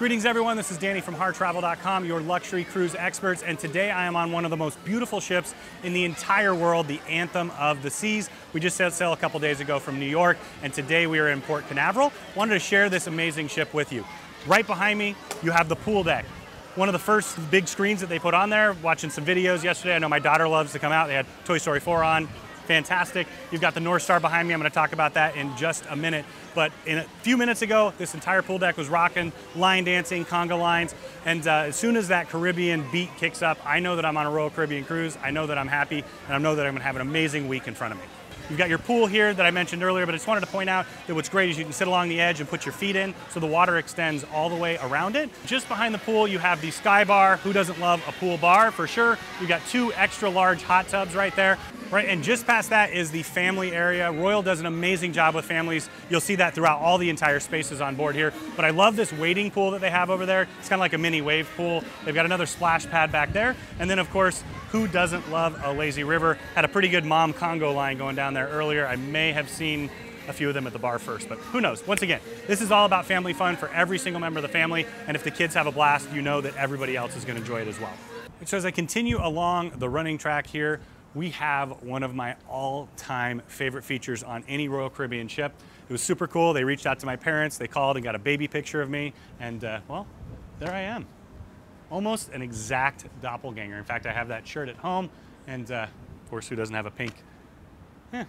Greetings everyone, this is Danny from HardTravel.com, your luxury cruise experts, and today I am on one of the most beautiful ships in the entire world, the Anthem of the Seas. We just set sail a couple days ago from New York, and today we are in Port Canaveral. Wanted to share this amazing ship with you. Right behind me, you have the pool deck. One of the first big screens that they put on there, watching some videos yesterday. I know my daughter loves to come out. They had Toy Story 4 on. Fantastic. You've got the North Star behind me. I'm going to talk about that in just a minute. But in a few minutes ago, this entire pool deck was rocking, line dancing, conga lines. And as soon as that Caribbean beat kicks up, I know that I'm on a Royal Caribbean cruise. I know that I'm happy, and I know that I'm going to have an amazing week in front of me. You've got your pool here that I mentioned earlier, but I just wanted to point out that what's great is you can sit along the edge and put your feet in, so the water extends all the way around it. Just behind the pool, you have the Sky Bar. Who doesn't love a pool bar for sure? You've got two extra large hot tubs right there. Right, and just past that is the family area. Royal does an amazing job with families. You'll see that throughout all the entire spaces on board here. But I love this wading pool that they have over there. It's kind of like a mini wave pool. They've got another splash pad back there. And then of course, who doesn't love a lazy river? Had a pretty good mom Congo line going down there earlier. I may have seen a few of them at the bar first, but who knows? Once again, this is all about family fun for every single member of the family. And if the kids have a blast, you know that everybody else is gonna enjoy it as well. So as I continue along the running track here, we have one of my all-time favorite features on any Royal Caribbean ship. It was super cool. They reached out to my parents. They called and got a baby picture of me. And well, there I am. Almost an exact doppelganger. In fact, I have that shirt at home. And of course, who doesn't have a pink? Yeah,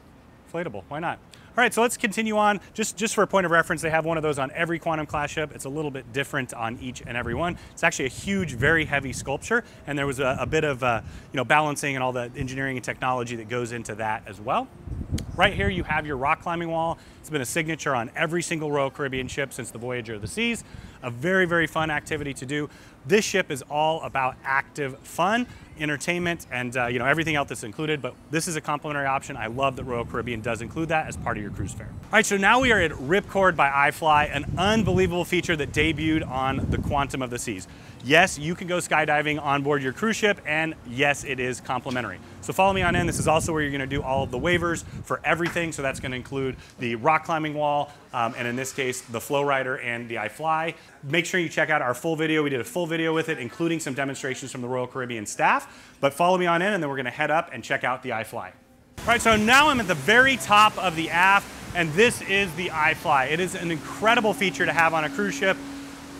inflatable, why not? All right, so let's continue on. Just for a point of reference, they have one of those on every Quantum class ship. It's a little bit different on each and every one. It's actually a huge, very heavy sculpture, and there was a bit of you know, balancing and all the engineering and technology that goes into that as well. Right here, you have your rock climbing wall. It's been a signature on every single Royal Caribbean ship since the Voyager of the Seas. A very, very fun activity to do. This ship is all about active fun, entertainment, and you know, everything else that's included, but this is a complimentary option. I love that Royal Caribbean does include that as part of your cruise fare. All right, so now we are at Ripcord by iFly, an unbelievable feature that debuted on the Quantum of the Seas. Yes, you can go skydiving on board your cruise ship, and yes, it is complimentary. So follow me on in. This is also where you're gonna do all of the waivers for everything. So that's gonna include the rock climbing wall, and in this case, the Flow Rider and the iFly. Make sure you check out our full video. We did a full video with it, including some demonstrations from the Royal Caribbean staff. But follow me on in, and then we're gonna head up and check out the iFly. All right, so now I'm at the very top of the aft, and this is the iFly. It is an incredible feature to have on a cruise ship.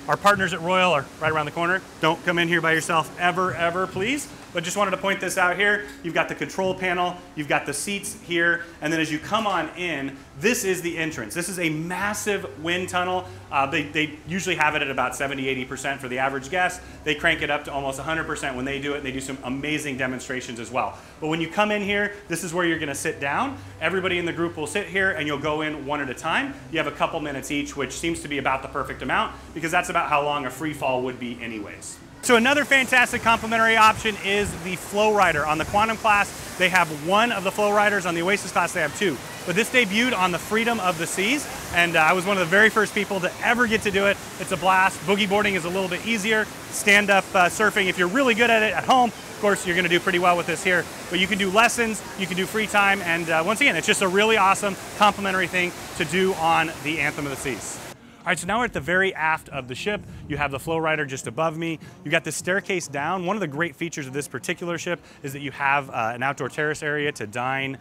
Our partners at Royal are right around the corner. Don't come in here by yourself ever, ever, please. But just wanted to point this out here. You've got the control panel, you've got the seats here, and then as you come on in, this is the entrance. This is a massive wind tunnel. They usually have it at about 70, 80% for the average guest. They crank it up to almost 100% when they do it, and they do some amazing demonstrations as well. But when you come in here, this is where you're gonna sit down. Everybody in the group will sit here, and you'll go in one at a time. You have a couple minutes each, which seems to be about the perfect amount, because that's about how long a free fall would be anyways. So another fantastic complimentary option is the Flow Rider. On the Quantum class, they have one of the Flow Riders. On the Oasis class, they have two. But this debuted on the Freedom of the Seas, and I was one of the very first people to ever get to do it. It's a blast. Boogie boarding is a little bit easier. Stand-up surfing, if you're really good at it at home, of course, you're gonna do pretty well with this here. But you can do lessons, you can do free time, and once again, it's just a really awesome complimentary thing to do on the Anthem of the Seas. All right, so now we're at the very aft of the ship. You have the Flow Rider just above me. You got the staircase down. One of the great features of this particular ship is that you have an outdoor terrace area to dine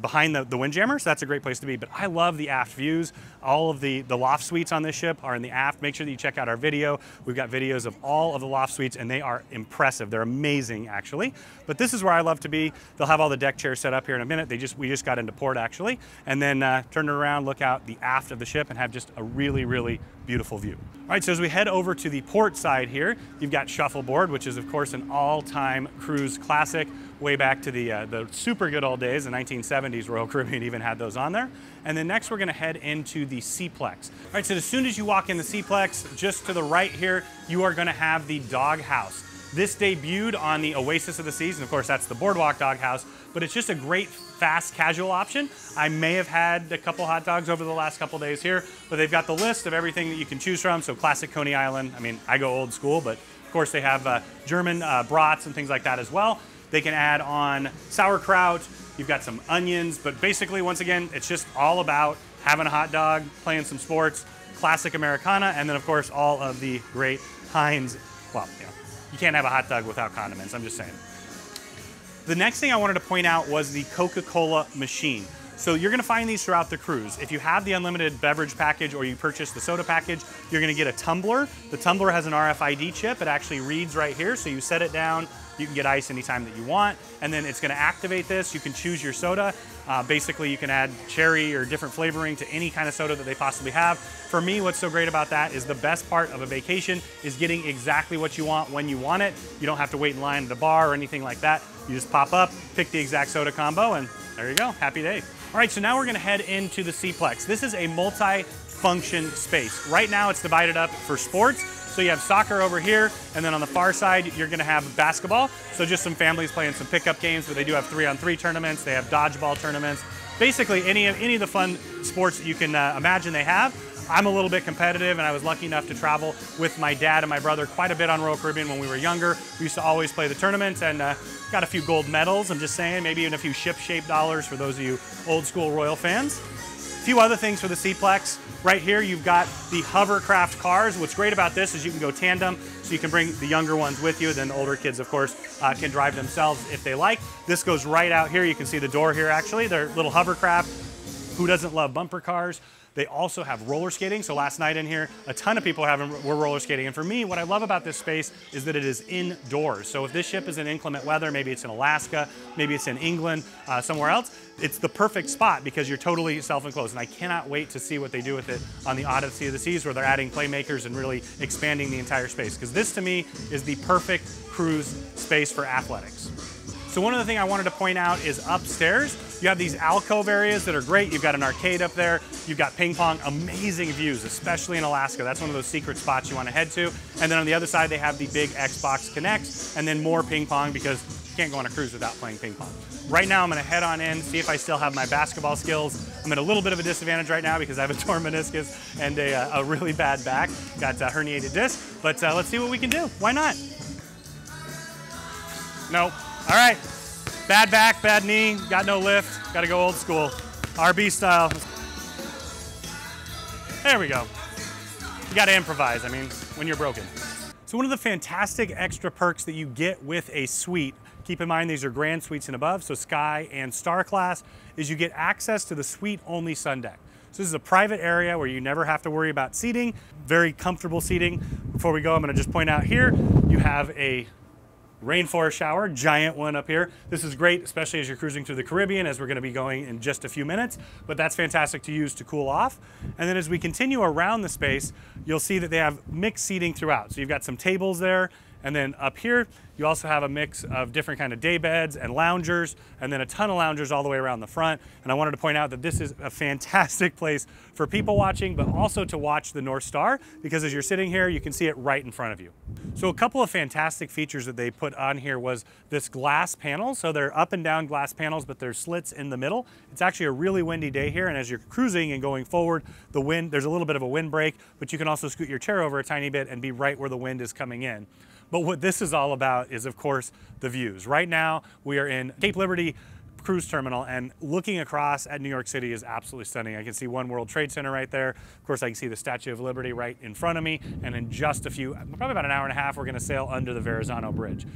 behind the Windjammer, so that's a great place to be. But I love the aft views. All of the loft suites on this ship are in the aft. Make sure that you check out our video. We've got videos of all of the loft suites, and they are impressive. They're amazing, actually. But this is where I love to be. They'll have all the deck chairs set up here in a minute. We just got into port, actually. And then turn it around, look out the aft of the ship, and have just a really, really beautiful view. All right, so as we head over to the port side here, you've got shuffleboard, which is of course an all-time cruise classic, way back to the super good old days, the 1970s. Royal Caribbean even had those on there. And then next we're gonna head into the Seaplex. All right, so as soon as you walk in the Seaplex, just to the right here, you are gonna have the doghouse. This debuted on the Oasis of the Seas, and of course that's the Boardwalk Doghouse, but it's just a great fast casual option. I may have had a couple hot dogs over the last couple days here, but they've got the list of everything that you can choose from. So classic Coney Island, I mean, I go old school, but of course they have German brats and things like that as well. They can add on sauerkraut, you've got some onions, but basically once again, it's just all about having a hot dog, playing some sports, classic Americana, and then of course all of the great Heinz. Well, you know, you can't have a hot dog without condiments, I'm just saying. The next thing I wanted to point out was the Coca-Cola machine. So you're gonna find these throughout the cruise. If you have the unlimited beverage package or you purchase the soda package, you're gonna get a tumbler. The tumbler has an RFID chip. It actually reads right here, so you set it down, you can get ice anytime that you want, and then it's gonna activate this. You can choose your soda. Basically, you can add cherry or different flavoring to any kind of soda that they possibly have. For me, what's so great about that is the best part of a vacation is getting exactly what you want when you want it. You don't have to wait in line at a bar or anything like that. You just pop up, pick the exact soda combo, and there you go, happy day. All right, so now we're gonna head into the Seaplex. This is a multi-function space. Right now it's divided up for sports, so you have soccer over here, and then on the far side, you're gonna have basketball. So just some families playing some pickup games, but they do have 3-on-3 tournaments, they have dodgeball tournaments, basically any of the fun sports that you can imagine they have. I'm a little bit competitive, and I was lucky enough to travel with my dad and my brother quite a bit on Royal Caribbean when we were younger. We used to always play the tournaments and got a few gold medals, I'm just saying, maybe even a few ship-shaped dollars for those of you old school Royal fans. A few other things for the Seaplex. Right here, you've got the hovercraft cars. What's great about this is you can go tandem, so you can bring the younger ones with you, then older kids, of course, can drive themselves if they like. This goes right out here. You can see the door here, actually. They're little hovercraft. Who doesn't love bumper cars? They also have roller skating. So last night in here, a ton of people were roller skating. And for me, what I love about this space is that it is indoors. So if this ship is in inclement weather, maybe it's in Alaska, maybe it's in England, somewhere else, it's the perfect spot because you're totally self-enclosed. And I cannot wait to see what they do with it on the Odyssey of the Seas, where they're adding playmakers and really expanding the entire space. Because this, to me, is the perfect cruise space for athletics. So one other thing I wanted to point out is upstairs, you have these alcove areas that are great. You've got an arcade up there. You've got ping pong, amazing views, especially in Alaska. That's one of those secret spots you want to head to. And then on the other side, they have the big Xbox Connects and then more ping pong because you can't go on a cruise without playing ping pong. Right now, I'm going to head on in, see if I still have my basketball skills. I'm at a little bit of a disadvantage right now because I have a torn meniscus and a really bad back. Got a herniated disc, but let's see what we can do. Why not? Nope. All right, bad back, bad knee, got no lift, gotta go old school, RB style. There we go. You gotta improvise, I mean, when you're broken. So one of the fantastic extra perks that you get with a suite, keep in mind these are grand suites and above, so Sky and Star class, is you get access to the suite-only sun deck. So this is a private area where you never have to worry about seating, very comfortable seating. Before we go, I'm gonna just point out here, you have a Rainforest shower, giant one up here. This is great, especially as you're cruising through the Caribbean, as we're gonna be going in just a few minutes, but that's fantastic to use to cool off. And then as we continue around the space, you'll see that they have mixed seating throughout. So you've got some tables there, and then up here, you also have a mix of different kind of day beds and loungers, and then a ton of loungers all the way around the front. And I wanted to point out that this is a fantastic place for people watching, but also to watch the North Star, because as you're sitting here, you can see it right in front of you. So a couple of fantastic features that they put on here was this glass panel. So they're up and down glass panels, but there's slits in the middle. It's actually a really windy day here, and as you're cruising and going forward, the wind, there's a little bit of a windbreak, but you can also scoot your chair over a tiny bit and be right where the wind is coming in. But what this is all about is, of course, the views. Right now, we are in Cape Liberty Cruise Terminal, and looking across at New York City is absolutely stunning. I can see One World Trade Center right there. Of course, I can see the Statue of Liberty right in front of me, and in just a few, probably about an hour and a half, we're gonna sail under the Verrazano Bridge.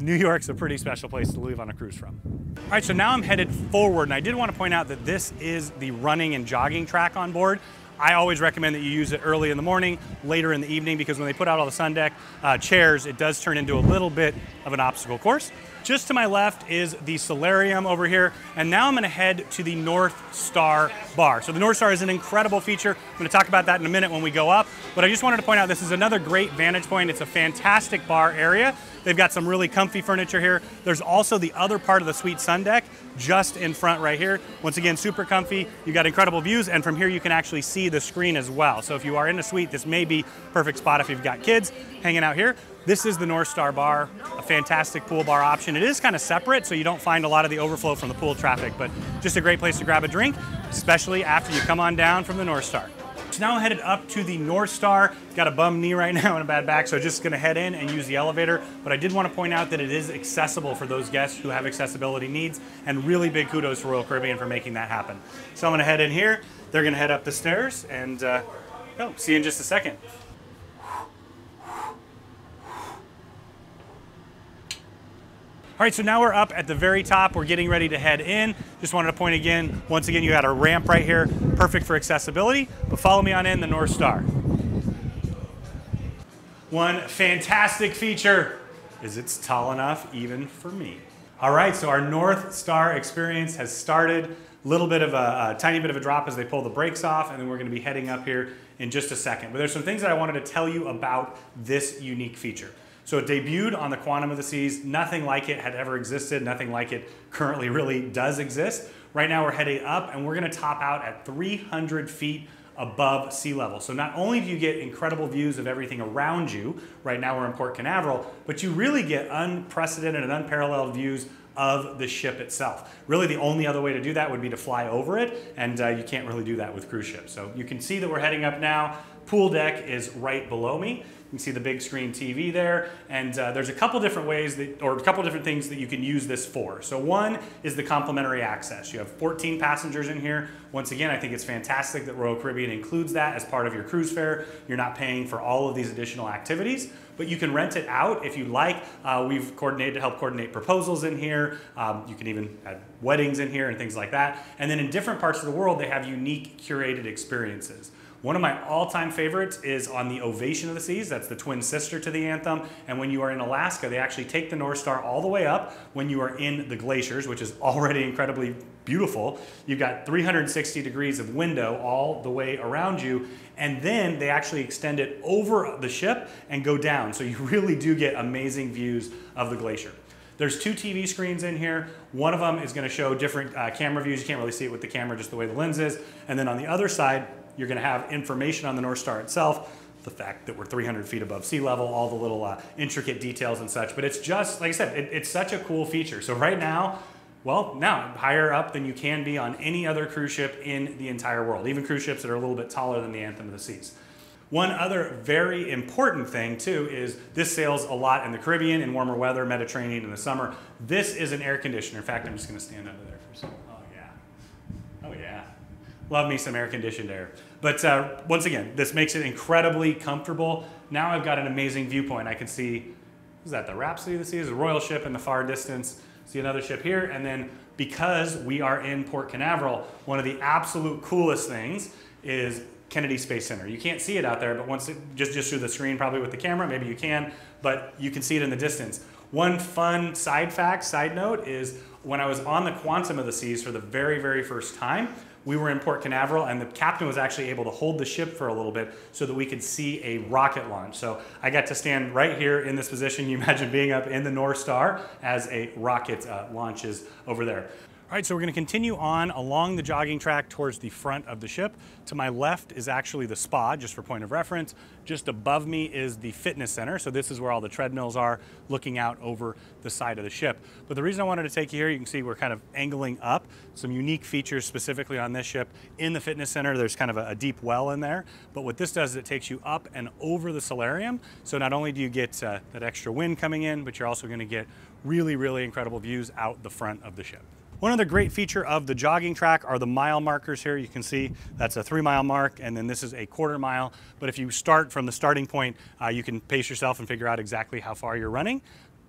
New York's a pretty special place to live on a cruise from. All right, so now I'm headed forward, and I did want to point out that this is the running and jogging track on board. I always recommend that you use it early in the morning, later in the evening, because when they put out all the sun deck chairs, it does turn into a little bit of an obstacle course. Just to my left is the solarium over here, and now I'm gonna head to the North Star Bar. So the North Star is an incredible feature. I'm gonna talk about that in a minute when we go up, but I just wanted to point out this is another great vantage point. It's a fantastic bar area. They've got some really comfy furniture here. There's also the other part of the suite sun deck just in front right here. Once again, super comfy. You've got incredible views, and from here you can actually see the screen as well. So if you are in a suite, this may be a perfect spot if you've got kids hanging out here. This is the North Star Bar, a fantastic pool bar option. It is kind of separate, so you don't find a lot of the overflow from the pool traffic, but just a great place to grab a drink, especially after you come on down from the North Star. So now I'm headed up to the North Star. Got a bum knee right now and a bad back, so just gonna head in and use the elevator. But I did wanna point out that it is accessible for those guests who have accessibility needs, and really big kudos to Royal Caribbean for making that happen. So I'm gonna head in here. They're gonna head up the stairs, and Oh, see you in just a second. All right, so now we're up at the very top. We're getting ready to head in. Just wanted to point again, once again, you got a ramp right here, perfect for accessibility, but follow me on in the North Star. One fantastic feature is it's tall enough even for me. All right, so our North Star experience has started. Little bit of a tiny bit of a drop as they pull the brakes off, and then we're gonna be heading up here in just a second. But there's some things that I wanted to tell you about this unique feature. So it debuted on the Quantum of the Seas. Nothing like it had ever existed. Nothing like it currently really does exist. Right now we're heading up and we're gonna top out at 300 feet above sea level. So not only do you get incredible views of everything around you, right now we're in Port Canaveral, but you really get unprecedented and unparalleled views of the ship itself. Really the only other way to do that would be to fly over it, and you can't really do that with cruise ships. So you can see that we're heading up now. Pool deck is right below me. You can see the big screen TV there, and there's a couple different ways that, or a couple different things that you can use this for. So one is the complimentary access. You have 14 passengers in here. Once again, I think it's fantastic that Royal Caribbean includes that as part of your cruise fare. You're not paying for all of these additional activities, but you can rent it out if you like. We've coordinated to help coordinate proposals in here. You can even add weddings in here and things like that. And then in different parts of the world, they have unique curated experiences. One of my all-time favorites is on the Ovation of the Seas. That's the twin sister to the Anthem. And when you are in Alaska, they actually take the North Star all the way up when you are in the glaciers, which is already incredibly beautiful. You've got 360 degrees of window all the way around you. And then they actually extend it over the ship and go down. So you really do get amazing views of the glacier. There's two TV screens in here. One of them is gonna show different camera views. You can't really see it with the camera, just the way the lens is. And then on the other side, you're gonna have information on the North Star itself, the fact that we're 300 feet above sea level, all the little intricate details and such. But it's just, like I said, it's such a cool feature. So right now, well, now higher up than you can be on any other cruise ship in the entire world, even cruise ships that are a little bit taller than the Anthem of the Seas. One other very important thing too is this sails a lot in the Caribbean, in warmer weather, Mediterranean in the summer. This is an air conditioner. In fact, I'm just gonna stand under there for a second. Oh yeah, oh yeah. Love me some air conditioned air. But once again, this makes it incredibly comfortable. Now I've got an amazing viewpoint. I can see, is that the Rhapsody of the Seas? A royal ship in the far distance. See another ship here. And then because we are in Port Canaveral, one of the absolute coolest things is Kennedy Space Center. You can't see it out there, but once it, just through the screen, probably with the camera, maybe you can, but you can see it in the distance. One fun side note is when I was on the Quantum of the Seas for the very, very first time, we were in Port Canaveral and the captain was actually able to hold the ship for a little bit so that we could see a rocket launch. So I got to stand right here in this position. You imagine being up in the North Star as a rocket launches over there. All right, so we're gonna continue on along the jogging track towards the front of the ship. To my left is actually the spa, just for point of reference. Just above me is the fitness center. So this is where all the treadmills are, looking out over the side of the ship. But the reason I wanted to take you here, you can see we're kind of angling up. Some unique features specifically on this ship. In the fitness center, there's kind of a deep well in there. But what this does is it takes you up and over the solarium. So not only do you get that extra wind coming in, but you're also gonna get really, really incredible views out the front of the ship. One other great feature of the jogging track are the mile markers here. You can see that's a 3 mile mark, and then this is a quarter mile. But if you start from the starting point, you can pace yourself and figure out exactly how far you're running,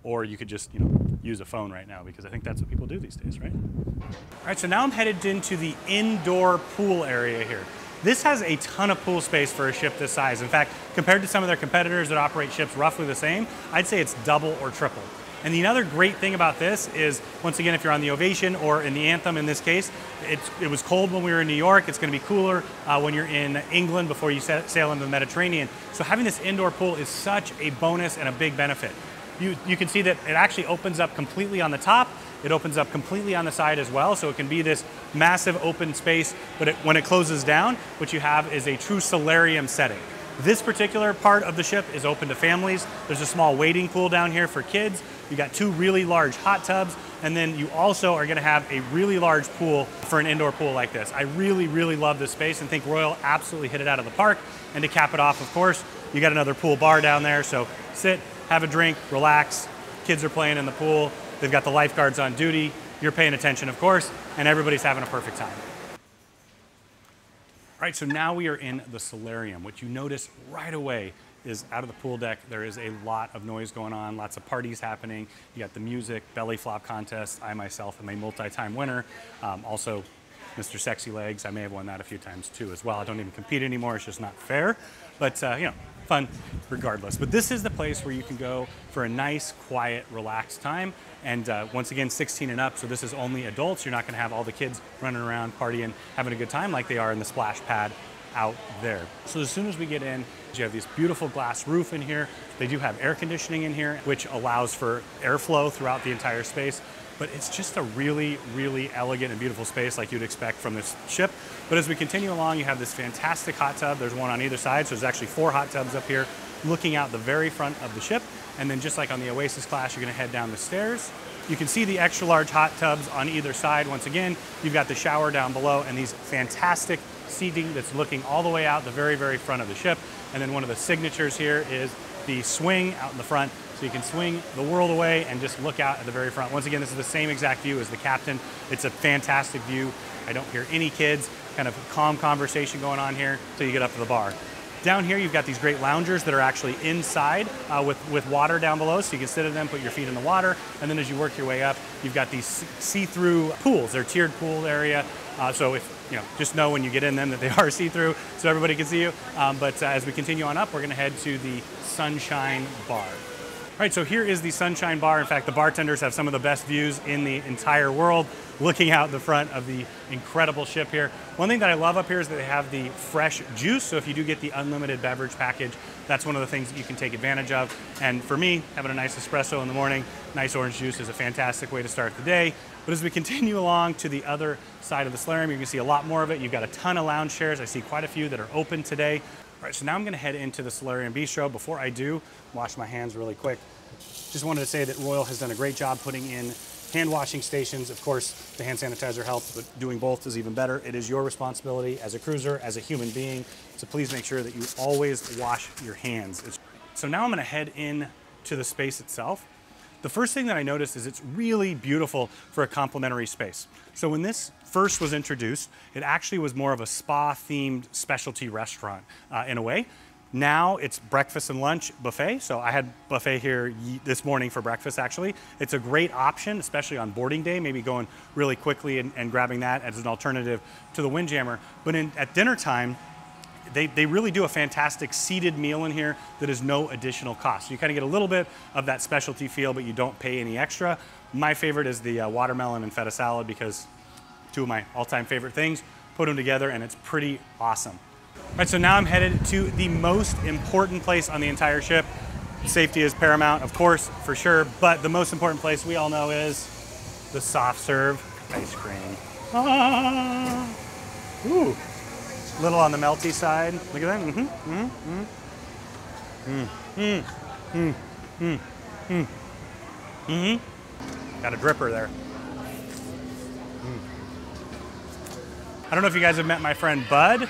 or you could just, you know, use a phone right now, because I think that's what people do these days, right? All right, so now I'm headed into the indoor pool area here. This has a ton of pool space for a ship this size. In fact, compared to some of their competitors that operate ships roughly the same, I'd say it's double or triple. And the other great thing about this is, once again, if you're on the Ovation or in the Anthem in this case, it was cold when we were in New York. It's gonna be cooler when you're in England before you sail into the Mediterranean. So having this indoor pool is such a bonus and a big benefit. You can see that it actually opens up completely on the top. It opens up completely on the side as well. So it can be this massive open space, but when it closes down, what you have is a true solarium setting. This particular part of the ship is open to families. There's a small wading pool down here for kids. You got two really large hot tubs, and then you also are gonna have a really large pool for an indoor pool like this. I really, really love this space and think Royal absolutely hit it out of the park. And to cap it off, of course, you got another pool bar down there. So sit, have a drink, relax. Kids are playing in the pool. They've got the lifeguards on duty. You're paying attention, of course, and everybody's having a perfect time. All right, so now we are in the solarium. What you notice right away is out of the pool deck, there is a lot of noise going on, lots of parties happening. You got the music, belly flop contest. I myself am a multi-time winner. Also, Mr. Sexy Legs, I may have won that a few times too as well. I don't even compete anymore, it's just not fair. But you know, fun regardless. But this is the place where you can go for a nice, quiet, relaxed time. And once again, 16 and up, so this is only adults. You're not gonna have all the kids running around, partying, having a good time like they are in the splash pad out there. So as soon as we get in, you have this beautiful glass roof in here. They do have air conditioning in here, which allows for airflow throughout the entire space. But it's just a really, really elegant and beautiful space like you'd expect from this ship. But as we continue along, you have this fantastic hot tub. There's one on either side, so there's actually 4 hot tubs up here looking out the very front of the ship. And then just like on the Oasis class, you're gonna head down the stairs. You can see the extra large hot tubs on either side. Once again, you've got the shower down below and these fantastic seating that's looking all the way out the very, very front of the ship. And then one of the signatures here is the swing out in the front. So you can swing the world away and just look out at the very front. Once again, this is the same exact view as the captain. It's a fantastic view. I don't hear any kids, kind of calm conversation going on here until you get up to the bar. Down here, you've got these great loungers that are actually inside with water down below. So you can sit in them, put your feet in the water. And then as you work your way up, you've got these see-through pools. They're tiered pool area. So if, you know, just know when you get in them that they are see-through so everybody can see you. But as we continue on up, we're gonna head to the Sunshine Bar. All right, so here is the Sunshine Bar. In fact, the bartenders have some of the best views in the entire world, looking out the front of the incredible ship here. One thing that I love up here is that they have the fresh juice. So if you do get the unlimited beverage package, that's one of the things that you can take advantage of. And for me, having a nice espresso in the morning, nice orange juice is a fantastic way to start the day. But as we continue along to the other side of the solarium, you can see a lot more of it. You've got a ton of lounge chairs. I see quite a few that are open today. All right, so now I'm gonna head into the Solarium Bistro. Before I do, wash my hands really quick. Just wanted to say that Royal has done a great job putting in hand washing stations. Of course, the hand sanitizer helps, but doing both is even better. It is your responsibility as a cruiser, as a human being, so please make sure that you always wash your hands. So now I'm gonna head in to the space itself. The first thing that I noticed is it's really beautiful for a complimentary space. So when this first was introduced, it actually was more of a spa-themed specialty restaurant in a way. Now it's breakfast and lunch buffet. So I had buffet here this morning for breakfast actually. It's a great option, especially on boarding day, maybe going really quickly and grabbing that as an alternative to the Windjammer. But at dinner time, They really do a fantastic seated meal in here that is no additional cost. So you kind of get a little bit of that specialty feel, but you don't pay any extra. My favorite is the watermelon and feta salad because two of my all-time favorite things, put them together and it's pretty awesome. All right, so now I'm headed to the most important place on the entire ship. Safety is paramount, of course, for sure, but the most important place we all know is the soft serve ice cream. Ah! Ooh. Little on the melty side. Look at that. Mm-hmm. Mm-hmm. Mm-hmm. Mm-hmm. Mm-hmm. Mm-hmm. Mm-hmm. Got a dripper there. I don't know if you guys have met my friend Bud. His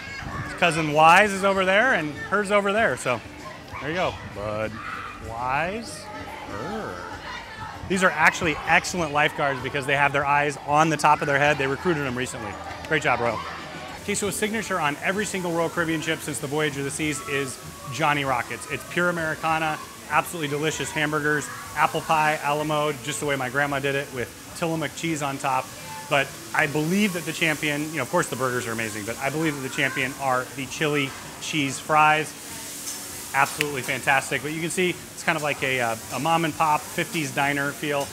cousin Wise is over there and hers over there. So there you go. Bud, Wise, her. These are actually excellent lifeguards because they have their eyes on the top of their head. They recruited them recently. Great job, Royal. Okay, so a signature on every single Royal Caribbean ship since the Voyager of the Seas is Johnny Rockets. It's pure Americana, absolutely delicious hamburgers, apple pie, a la mode, just the way my grandma did it with Tillamook cheese on top. But I believe that the champion, you know, of course the burgers are amazing, but I believe that the champion are the chili cheese fries. Absolutely fantastic. But you can see it's kind of like a mom and pop 50s diner feel.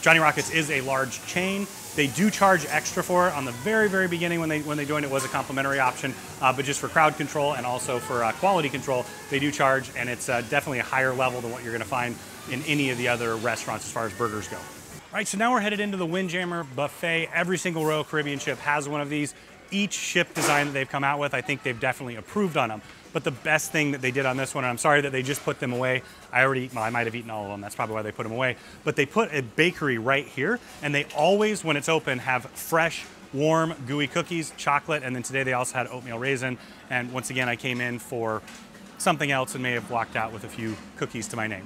Johnny Rockets is a large chain. They do charge extra for it on the very, very beginning when they joined. It was a complimentary option, but just for crowd control and also for quality control, they do charge, and it's definitely a higher level than what you're gonna find in any of the other restaurants as far as burgers go. All right, so now we're headed into the Windjammer Buffet. Every single Royal Caribbean ship has one of these. Each ship design that they've come out with, I think they've definitely improved on them. But the best thing that they did on this one, and I'm sorry that they just put them away. I might have eaten all of them. That's probably why they put them away. But they put a bakery right here, and they always, when it's open, have fresh, warm, gooey cookies, chocolate, and then today they also had oatmeal raisin. And once again, I came in for something else and may have walked out with a few cookies to my name.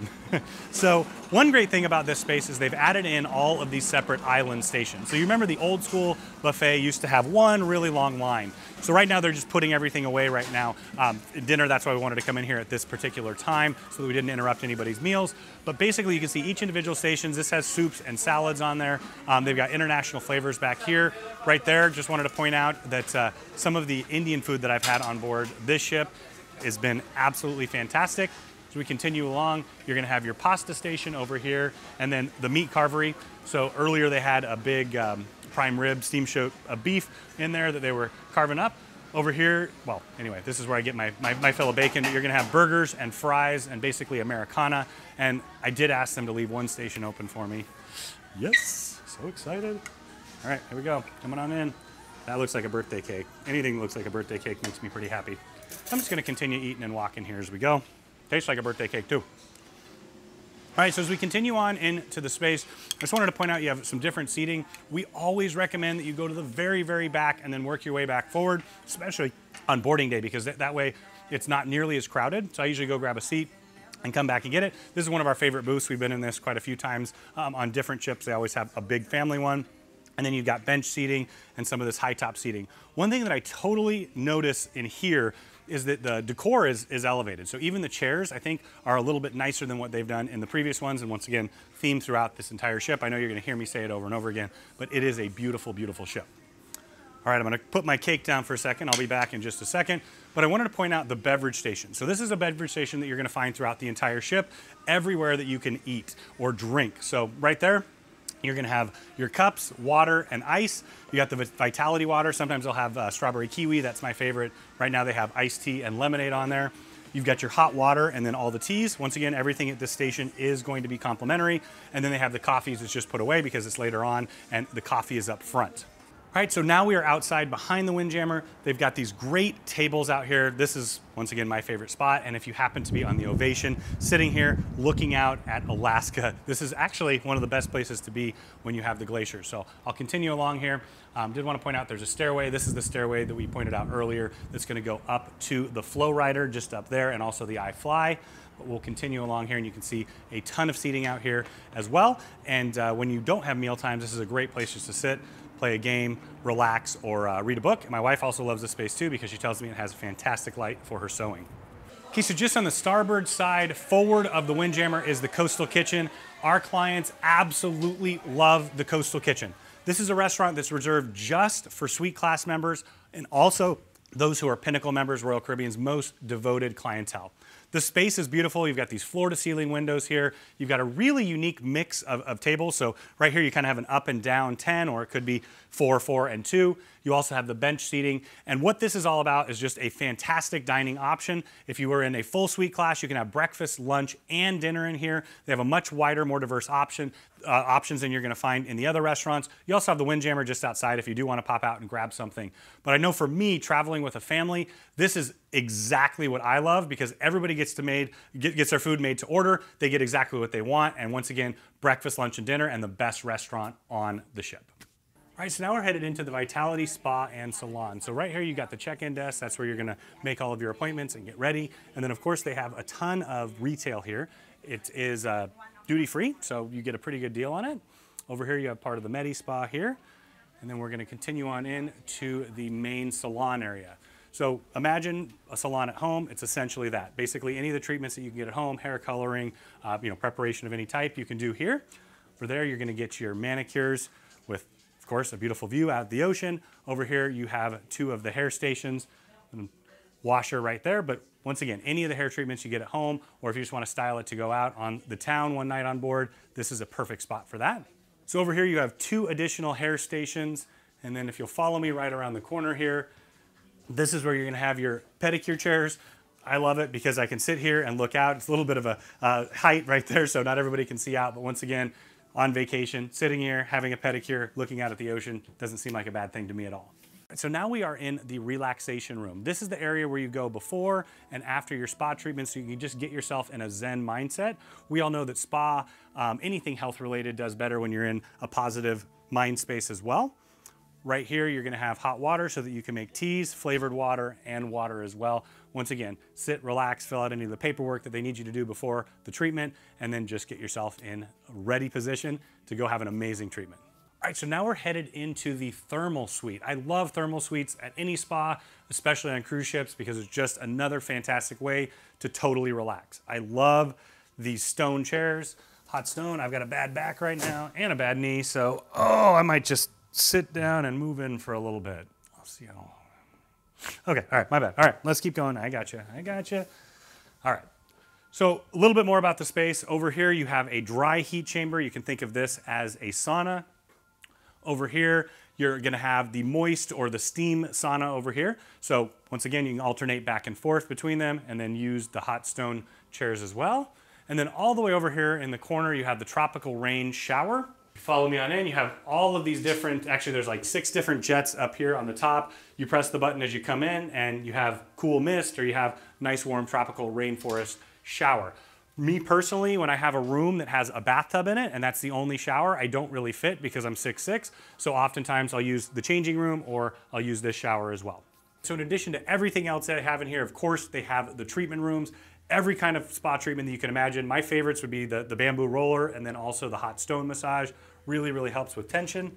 So one great thing about this space is they've added in all of these separate island stations. So you remember the old school buffet used to have one really long line. So right now they're just putting everything away right now. Dinner, that's why we wanted to come in here at this particular time so that we didn't interrupt anybody's meals. But basically you can see each individual stations. This has soups and salads on there. They've got international flavors back here. Right there, just wanted to point out that some of the Indian food that I've had on board this ship has been absolutely fantastic. As we continue along, you're gonna have your pasta station over here and then the meat carvery. So earlier they had a big prime rib steamshot of beef in there that they were carving up. Over here, well, anyway, this is where I get my fill of bacon. But you're gonna have burgers and fries and basically Americana. And I did ask them to leave one station open for me. Yes, so excited. All right, here we go, coming on in. That looks like a birthday cake. Anything that looks like a birthday cake makes me pretty happy. I'm just gonna continue eating and walking here as we go. Tastes like a birthday cake too. All right, so as we continue on into the space, I just wanted to point out you have some different seating. We always recommend that you go to the very, very back and then work your way back forward, especially on boarding day, because that way it's not nearly as crowded. So I usually go grab a seat and come back and get it. This is one of our favorite booths. We've been in this quite a few times on different ships. They always have a big family one. And then you've got bench seating and some of this high top seating. One thing that I totally notice in here is that the decor is elevated. So even the chairs, I think, are a little bit nicer than what they've done in the previous ones. And once again, themed throughout this entire ship. I know you're gonna hear me say it over and over again, but it is a beautiful, beautiful ship. All right, I'm gonna put my cake down for a second. I'll be back in just a second. But I wanted to point out the beverage station. So this is a beverage station that you're gonna find throughout the entire ship, everywhere that you can eat or drink. So right there, you're gonna have your cups, water, and ice. You got the Vitality water. Sometimes they'll have strawberry kiwi. That's my favorite. Right now they have iced tea and lemonade on there. You've got your hot water and then all the teas. Once again, everything at this station is going to be complimentary. And then they have the coffees that's just put away because it's later on and the coffee is up front. All right, so now we are outside behind the Windjammer. They've got these great tables out here. This is, once again, my favorite spot. And if you happen to be on the Ovation, sitting here, looking out at Alaska, this is actually one of the best places to be when you have the glacier. So I'll continue along here. Did want to point out there's a stairway. This is the stairway that we pointed out earlier that's going to go up to the Flow Rider just up there and also the iFly. But we'll continue along here and you can see a ton of seating out here as well. And when you don't have meal times, this is a great place just to sit, play a game, relax, or read a book. And my wife also loves this space too because she tells me it has a fantastic light for her sewing. Okay, so just on the starboard side, forward of the Windjammer is the Coastal Kitchen. Our clients absolutely love the Coastal Kitchen. This is a restaurant that's reserved just for suite class members and also those who are Pinnacle members, Royal Caribbean's most devoted clientele. The space is beautiful. You've got these floor-to-ceiling windows here. You've got a really unique mix of tables. So right here, you kind of have an up and down 10, or it could be 4, 4, and 2. You also have the bench seating. And what this is all about is just a fantastic dining option. If you were in a full suite class, you can have breakfast, lunch, and dinner in here. They have a much wider, more diverse options than you're gonna find in the other restaurants. You also have the Windjammer just outside if you do wanna pop out and grab something. But I know for me, traveling with a family, this is exactly what I love because everybody gets their food made to order. They get exactly what they want. And once again, breakfast, lunch, and dinner, and the best restaurant on the ship. All right, so now we're headed into the Vitality Spa and Salon. So right here, you got the check-in desk. That's where you're gonna make all of your appointments and get ready. And then of course, they have a ton of retail here. It is duty-free, so you get a pretty good deal on it. Over here, you have part of the Medi Spa here. And then we're gonna continue on in to the main salon area. So imagine a salon at home, it's essentially that. Basically any of the treatments that you can get at home, hair coloring, preparation of any type you can do here. Over there, you're gonna get your manicures with, of course, a beautiful view out of the ocean. Over here, you have two of the hair stations, and washer right there. But once again, any of the hair treatments you get at home, or if you just wanna style it to go out on the town one night on board, this is a perfect spot for that. So over here, you have two additional hair stations. And then if you'll follow me right around the corner here, this is where you're gonna have your pedicure chairs. I love it because I can sit here and look out. It's a little bit of a height right there, so not everybody can see out, but once again, on vacation, sitting here, having a pedicure, looking out at the ocean, doesn't seem like a bad thing to me at all. So now we are in the relaxation room. This is the area where you go before and after your spa treatment so you can just get yourself in a Zen mindset. We all know that spa, anything health related does better when you're in a positive mind space as well. Right here, you're gonna have hot water so that you can make teas, flavored water, and water as well. Once again, sit, relax, fill out any of the paperwork that they need you to do before the treatment, and then just get yourself in a ready position to go have an amazing treatment. All right, so now we're headed into the thermal suite. I love thermal suites at any spa, especially on cruise ships, because it's just another fantastic way to totally relax. I love these stone chairs, hot stone. I've got a bad back right now and a bad knee, so I might just sit down and move in for a little bit. I'll see how. Okay, all right, my bad. All right, let's keep going. I gotcha. All right. So a little bit more about the space. Over here, you have a dry heat chamber. You can think of this as a sauna. Over here, you're gonna have the moist or the steam sauna over here. So once again, you can alternate back and forth between them and then use the hot stone chairs as well. And then all the way over here in the corner, you have the tropical rain shower. Follow me on in, you have all of these different, actually there's like 6 different jets up here on the top. You press the button as you come in and you have cool mist or you have nice warm tropical rainforest shower. Me personally, when I have a room that has a bathtub in it and that's the only shower, I don't really fit because I'm 6'6", so oftentimes I'll use the changing room or I'll use this shower as well. So in addition to everything else that I have in here, of course, they have the treatment rooms, every kind of spa treatment that you can imagine. My favorites would be the bamboo roller and then also the hot stone massage. Really, really helps with tension.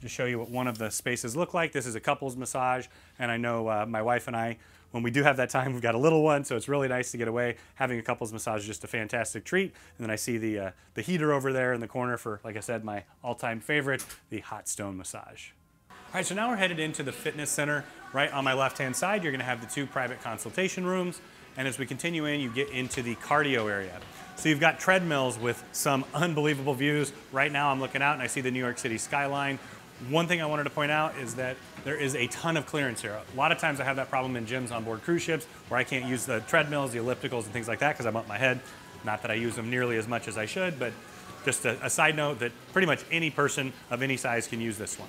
Just show you what one of the spaces look like. This is a couples massage, and I know my wife and I, when we do have that time, we've got a little one, so it's really nice to get away. Having a couples massage is just a fantastic treat. And then I see the heater over there in the corner for, like I said, my all-time favorite, the hot stone massage. All right, so now we're headed into the fitness center. Right on my left-hand side, you're gonna have the 2 private consultation rooms. And as we continue in, you get into the cardio area. So you've got treadmills with some unbelievable views. Right now I'm looking out and I see the New York City skyline. One thing I wanted to point out is that there is a ton of clearance here. A lot of times I have that problem in gyms on board cruise ships where I can't use the treadmills, the ellipticals, and things like that because I'm up my head. Not that I use them nearly as much as I should, but just a side note that pretty much any person of any size can use this one.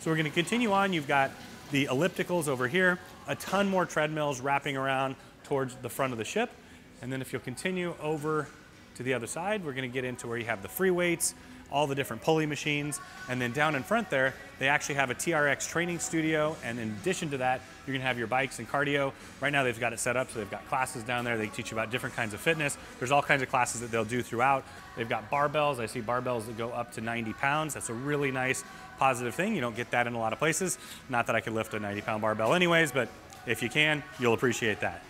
So we're gonna continue on. You've got the ellipticals over here, a ton more treadmills wrapping around towards the front of the ship. And then if you'll continue over to the other side, we're gonna get into where you have the free weights, all the different pulley machines, and then down in front there, they actually have a TRX training studio, and in addition to that, you're gonna have your bikes and cardio. Right now they've got it set up, so they've got classes down there. They teach about different kinds of fitness. There's all kinds of classes that they'll do throughout. They've got barbells. I see barbells that go up to 90 pounds. That's a really nice, positive thing. You don't get that in a lot of places. Not that I could lift a 90-pound barbell anyways, but if you can, you'll appreciate that.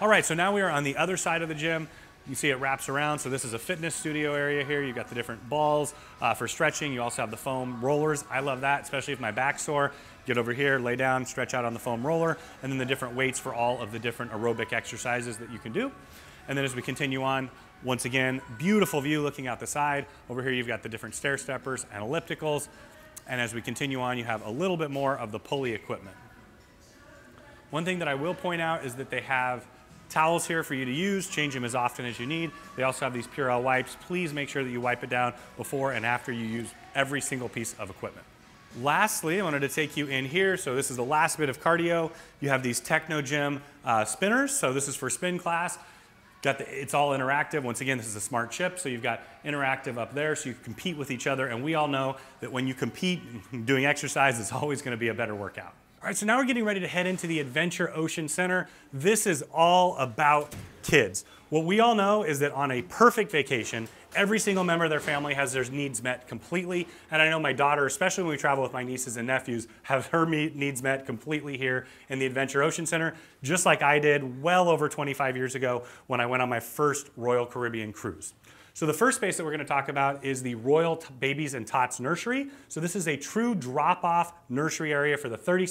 All right, so now we are on the other side of the gym. You see it wraps around, so this is a fitness studio area here. You've got the different balls for stretching. You also have the foam rollers. I love that, especially if my back's sore. Get over here, lay down, stretch out on the foam roller, and then the different weights for all of the different aerobic exercises that you can do. And then as we continue on, once again, beautiful view looking out the side. Over here, you've got the different stair steppers and ellipticals. And as we continue on, you have a little bit more of the pulley equipment. One thing that I will point out is that they have towels here for you to use, change them as often as you need. They also have these Purell wipes. Please make sure that you wipe it down before and after you use every single piece of equipment. Lastly, I wanted to take you in here. So this is the last bit of cardio. You have these Techno Gym spinners. So this is for spin class. It's all interactive. Once again, this is a smart chip, so you've got interactive up there, so you compete with each other. And we all know that when you compete doing exercise, it's always gonna be a better workout. All right, so now we're getting ready to head into the Adventure Ocean Center. This is all about kids. What we all know is that on a perfect vacation, every single member of their family has their needs met completely. And I know my daughter, especially when we travel with my nieces and nephews, have her needs met completely here in the Adventure Ocean Center, just like I did well over 25 years ago when I went on my first Royal Caribbean cruise. So the first space that we're gonna talk about is the Royal Babies and Tots Nursery. So this is a true drop-off nursery area for the from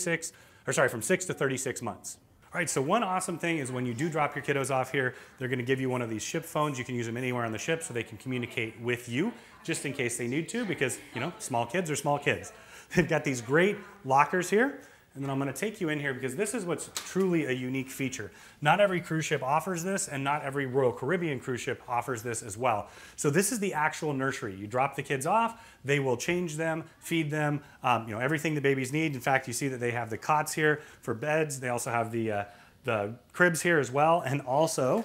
6 to 36 months. All right, so one awesome thing is when you do drop your kiddos off here, they're gonna give you one of these ship phones. You can use them anywhere on the ship so they can communicate with you just in case they need to because, you know, small kids are small kids. They've got these great lockers here. And then I'm gonna take you in here because this is what's truly a unique feature. Not every cruise ship offers this and not every Royal Caribbean cruise ship offers this as well. So this is the actual nursery. You drop the kids off, they will change them, feed them, you know, everything the babies need. In fact, you see that they have the cots here for beds. They also have the cribs here as well. And also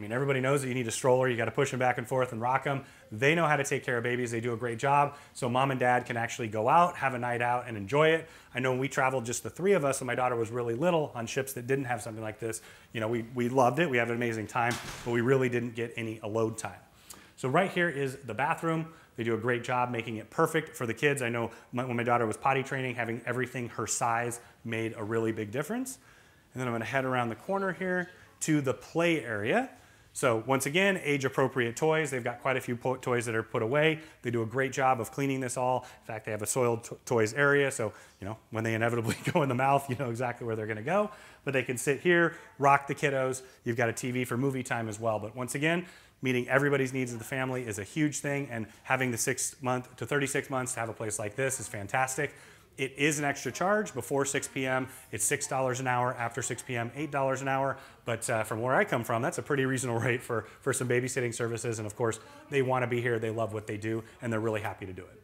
I mean, everybody knows that you need a stroller. You got to push them back and forth and rock them. They know how to take care of babies. They do a great job. So mom and dad can actually go out, have a night out, and enjoy it. I know when we traveled, just the three of us, and my daughter was really little, on ships that didn't have something like this, you know, we loved it. We had an amazing time, but we really didn't get any alone time. So right here is the bathroom. They do a great job making it perfect for the kids. I know when my daughter was potty training, having everything her size made a really big difference. And then I'm gonna head around the corner here to the play area. So once again, age-appropriate toys. They've got quite a few toys that are put away. They do a great job of cleaning this all. In fact, they have a soiled toys area, so you know when they inevitably go in the mouth, you know exactly where they're going to go. But they can sit here, rock the kiddos. You've got a TV for movie time as well. But once again, meeting everybody's needs of the family is a huge thing, and having the 6-month to 36 months to have a place like this is fantastic. It is an extra charge. Before 6 p.m., it's $6 an hour. After 6 p.m., $8 an hour. But from where I come from, that's a pretty reasonable rate for some babysitting services. And of course, they want to be here. They love what they do, and they're really happy to do it.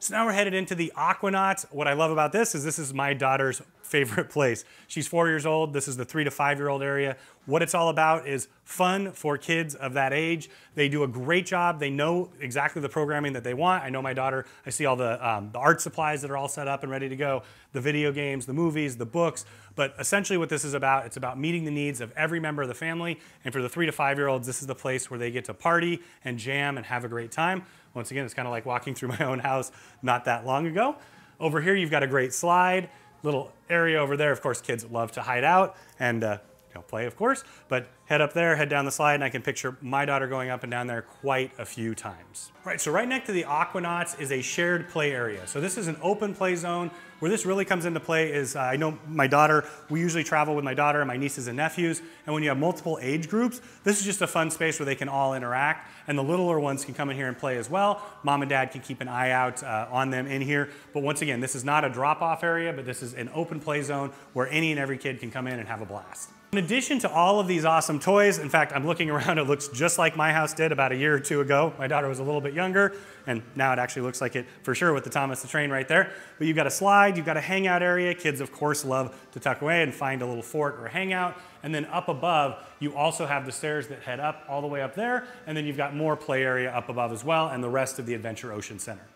So now we're headed into the Aquanauts. What I love about this is my daughter's favorite place. She's 4 years old. This is the 3- to 5-year-old area. What it's all about is fun for kids of that age. They do a great job. They know exactly the programming that they want. I know my daughter, I see all the art supplies that are all set up and ready to go, the video games, the movies, the books. But essentially what this is about, it's about meeting the needs of every member of the family. And for the 3- to 5-year-olds, this is the place where they get to party and jam and have a great time. Once again, it's kind of like walking through my own house not that long ago. Over here, you've got a great slide, little area over there. Of course, kids love to hide out and play, of course, but head up there, head down the slide, and I can picture my daughter going up and down there quite a few times. All right, so right next to the Aquanauts is a shared play area. So this is an open play zone. Where this really comes into play is, I know my daughter, we usually travel with my daughter and my nieces and nephews, and when you have multiple age groups, this is just a fun space where they can all interact, and the littler ones can come in here and play as well. Mom and dad can keep an eye out on them in here, but once again, this is not a drop-off area, but this is an open play zone where any and every kid can come in and have a blast. In addition to all of these awesome toys, in fact, I'm looking around, it looks just like my house did about a year or two ago. My daughter was a little bit younger, and now it actually looks like it for sure with the Thomas the Train right there. But you've got a slide, you've got a hangout area. Kids, of course, love to tuck away and find a little fort or hangout. And then up above, you also have the stairs that head up all the way up there. And then you've got more play area up above as well, and the rest of the Adventure Ocean Center.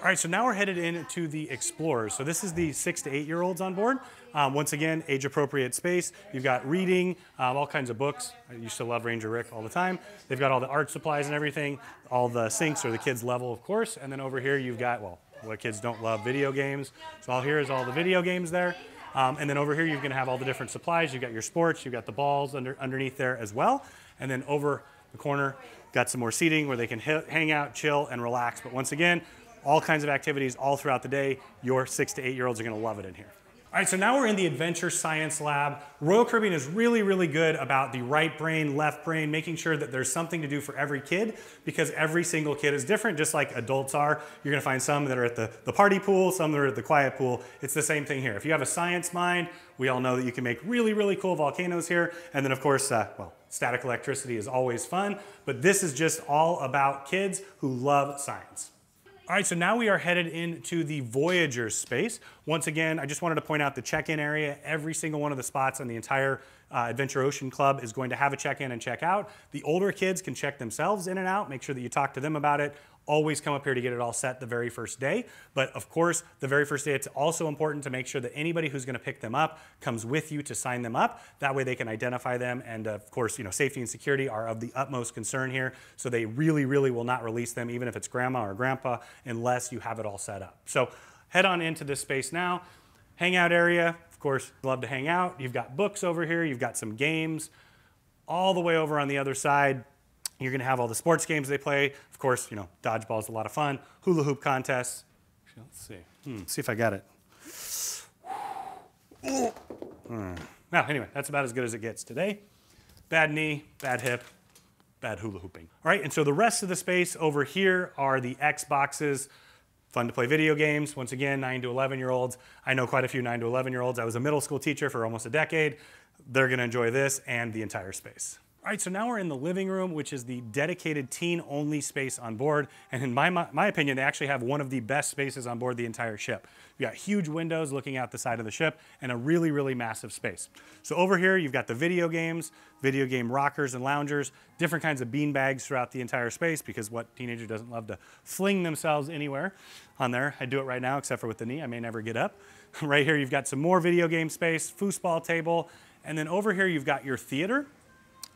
All right, so now we're headed into the Explorers. So this is the 6- to 8-year-olds on board. Once again, age-appropriate space. You've got reading, all kinds of books. I used to love Ranger Rick all the time. They've got all the art supplies and everything. All the sinks are the kids' level, of course. And then over here, you've got, well, what kids don't love, video games. So all here is all the video games there. And then over here, you're gonna have all the different supplies. You've got your sports, you've got the balls underneath there as well. And then over the corner, got some more seating where they can hang out, chill, and relax. But once again, all kinds of activities all throughout the day. Your 6- to 8-year-olds are gonna love it in here. All right, so now we're in the Adventure Science Lab. Royal Caribbean is really, really good about the right brain, left brain, making sure that there's something to do for every kid, because every single kid is different, just like adults are. You're gonna find some that are at the party pool, some that are at the quiet pool. It's the same thing here. If you have a science mind, we all know that you can make really, really cool volcanoes here. And then of course, static electricity is always fun, but this is just all about kids who love science. All right, so now we are headed into the Voyager space. Once again, I just wanted to point out the check-in area. Every single one of the spots on the entire Adventure Ocean Club is going to have a check-in and check-out. The older kids can check themselves in and out, make sure that you talk to them about it. Always come up here to get it all set the very first day. But of course, the very first day, it's also important to make sure that anybody who's gonna pick them up comes with you to sign them up. That way they can identify them. And of course, you know, safety and security are of the utmost concern here. So they really, really will not release them, even if it's grandma or grandpa, unless you have it all set up. So head on into this space now. Hangout area, of course, love to hang out. You've got books over here. You've got some games. All the way over on the other side, you're gonna have all the sports games they play. Of course, you know, dodgeball is a lot of fun. Hula hoop contests. Actually, let's see. See if I got it. Now, anyway, that's about as good as it gets today. Bad knee, bad hip, bad hula hooping. All right, and so the rest of the space over here are the Xboxes. Fun to play video games. Once again, 9- to 11-year-olds. I know quite a few 9- to 11-year-olds. I was a middle school teacher for almost a decade. They're gonna enjoy this and the entire space. All right, so now we're in the living room, which is the dedicated teen-only space on board. And in my opinion, they actually have one of the best spaces on board the entire ship. You've got huge windows looking out the side of the ship and a really, really massive space. So over here, you've got the video games, video game rockers and loungers, different kinds of bean bags throughout the entire space, because what teenager doesn't love to fling themselves anywhere on there? I do it right now, except for with the knee. I may never get up. Right here, you've got some more video game space, foosball table, and then over here, you've got your theater.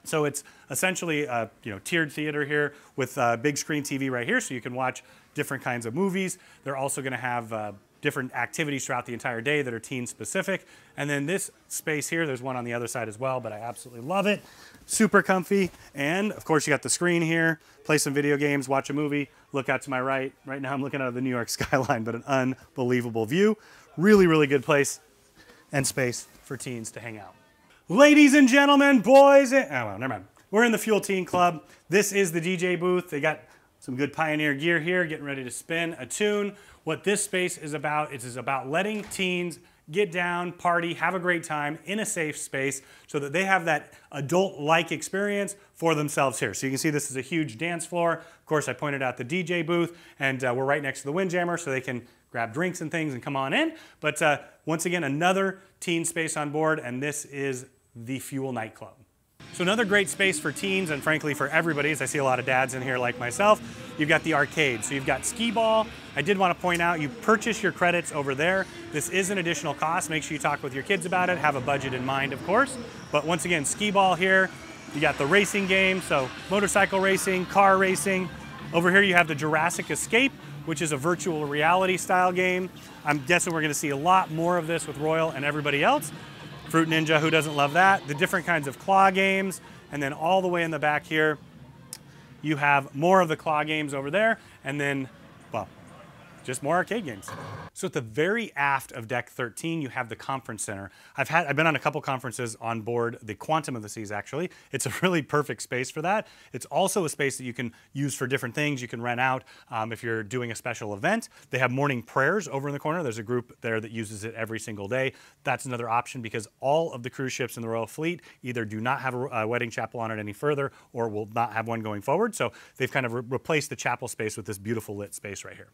So it's essentially a tiered theater here with a big screen TV right here, so you can watch different kinds of movies. They're also going to have different activities throughout the entire day that are teen specific. And then this space here, there's one on the other side as well, but I absolutely love it. Super comfy. And of course you got the screen here, play some video games, watch a movie, look out to my right. Right now I'm looking out of the New York skyline, but an unbelievable view. Really, really good place and space for teens to hang out. Ladies and gentlemen, boys and, oh well, never mind. We're in the Fuel Teen Club. This is the DJ booth. They got some good Pioneer gear here, getting ready to spin a tune. What this space is about, it is about letting teens get down, party, have a great time in a safe space so that they have that adult-like experience for themselves here. So you can see this is a huge dance floor. Of course, I pointed out the DJ booth, and we're right next to the Windjammer, so they can grab drinks and things and come on in. But once again, another teen space on board, and this is the Fuel Nightclub. So another great space for teens and frankly for everybody, as I see a lot of dads in here like myself, you've got the arcade. So you've got skee ball. I did want to point out, you purchase your credits over there. This is an additional cost. Make sure you talk with your kids about it. Have a budget in mind, of course. But once again, skee ball here. You got the racing game, so motorcycle racing, car racing. Over here you have the Jurassic Escape, which is a virtual reality style game. I'm guessing we're going to see a lot more of this with Royal and everybody else. Fruit Ninja, who doesn't love that? The different kinds of claw games. And then all the way in the back here, you have more of the claw games over there. And then, well, just more arcade games. So at the very aft of deck 13, you have the conference center. I've been on a couple conferences on board the Quantum of the Seas, actually. It's a really perfect space for that. It's also a space that you can use for different things. You can rent out if you're doing a special event. They have morning prayers over in the corner. There's a group there that uses it every single day. That's another option because all of the cruise ships in the Royal Fleet either do not have a wedding chapel on it any further or will not have one going forward. So they've kind of replaced the chapel space with this beautiful lit space right here.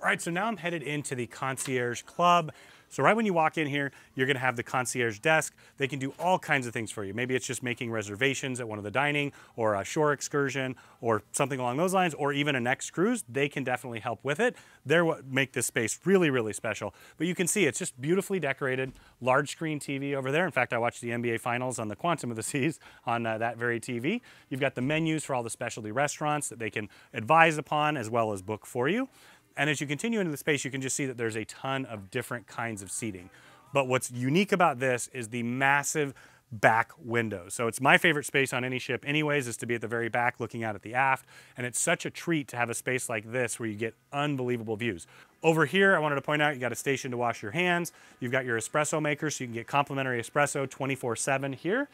All right, so now I'm headed into the concierge club. So right when you walk in here, you're gonna have the concierge desk. They can do all kinds of things for you. Maybe it's just making reservations at one of the dining or a shore excursion or something along those lines, or even a Next Cruise. They can definitely help with it. They're what make this space really, really special. But you can see it's just beautifully decorated, large screen TV over there. In fact, I watched the NBA Finals on the Quantum of the Seas on that very TV. You've got the menus for all the specialty restaurants that they can advise upon as well as book for you. And as you continue into the space, you can just see that there's a ton of different kinds of seating. But what's unique about this is the massive back windows. So it's my favorite space on any ship anyways, is to be at the very back looking out at the aft. And it's such a treat to have a space like this where you get unbelievable views. Over here, I wanted to point out, you got a station to wash your hands. You've got your espresso maker, so you can get complimentary espresso 24/7 here.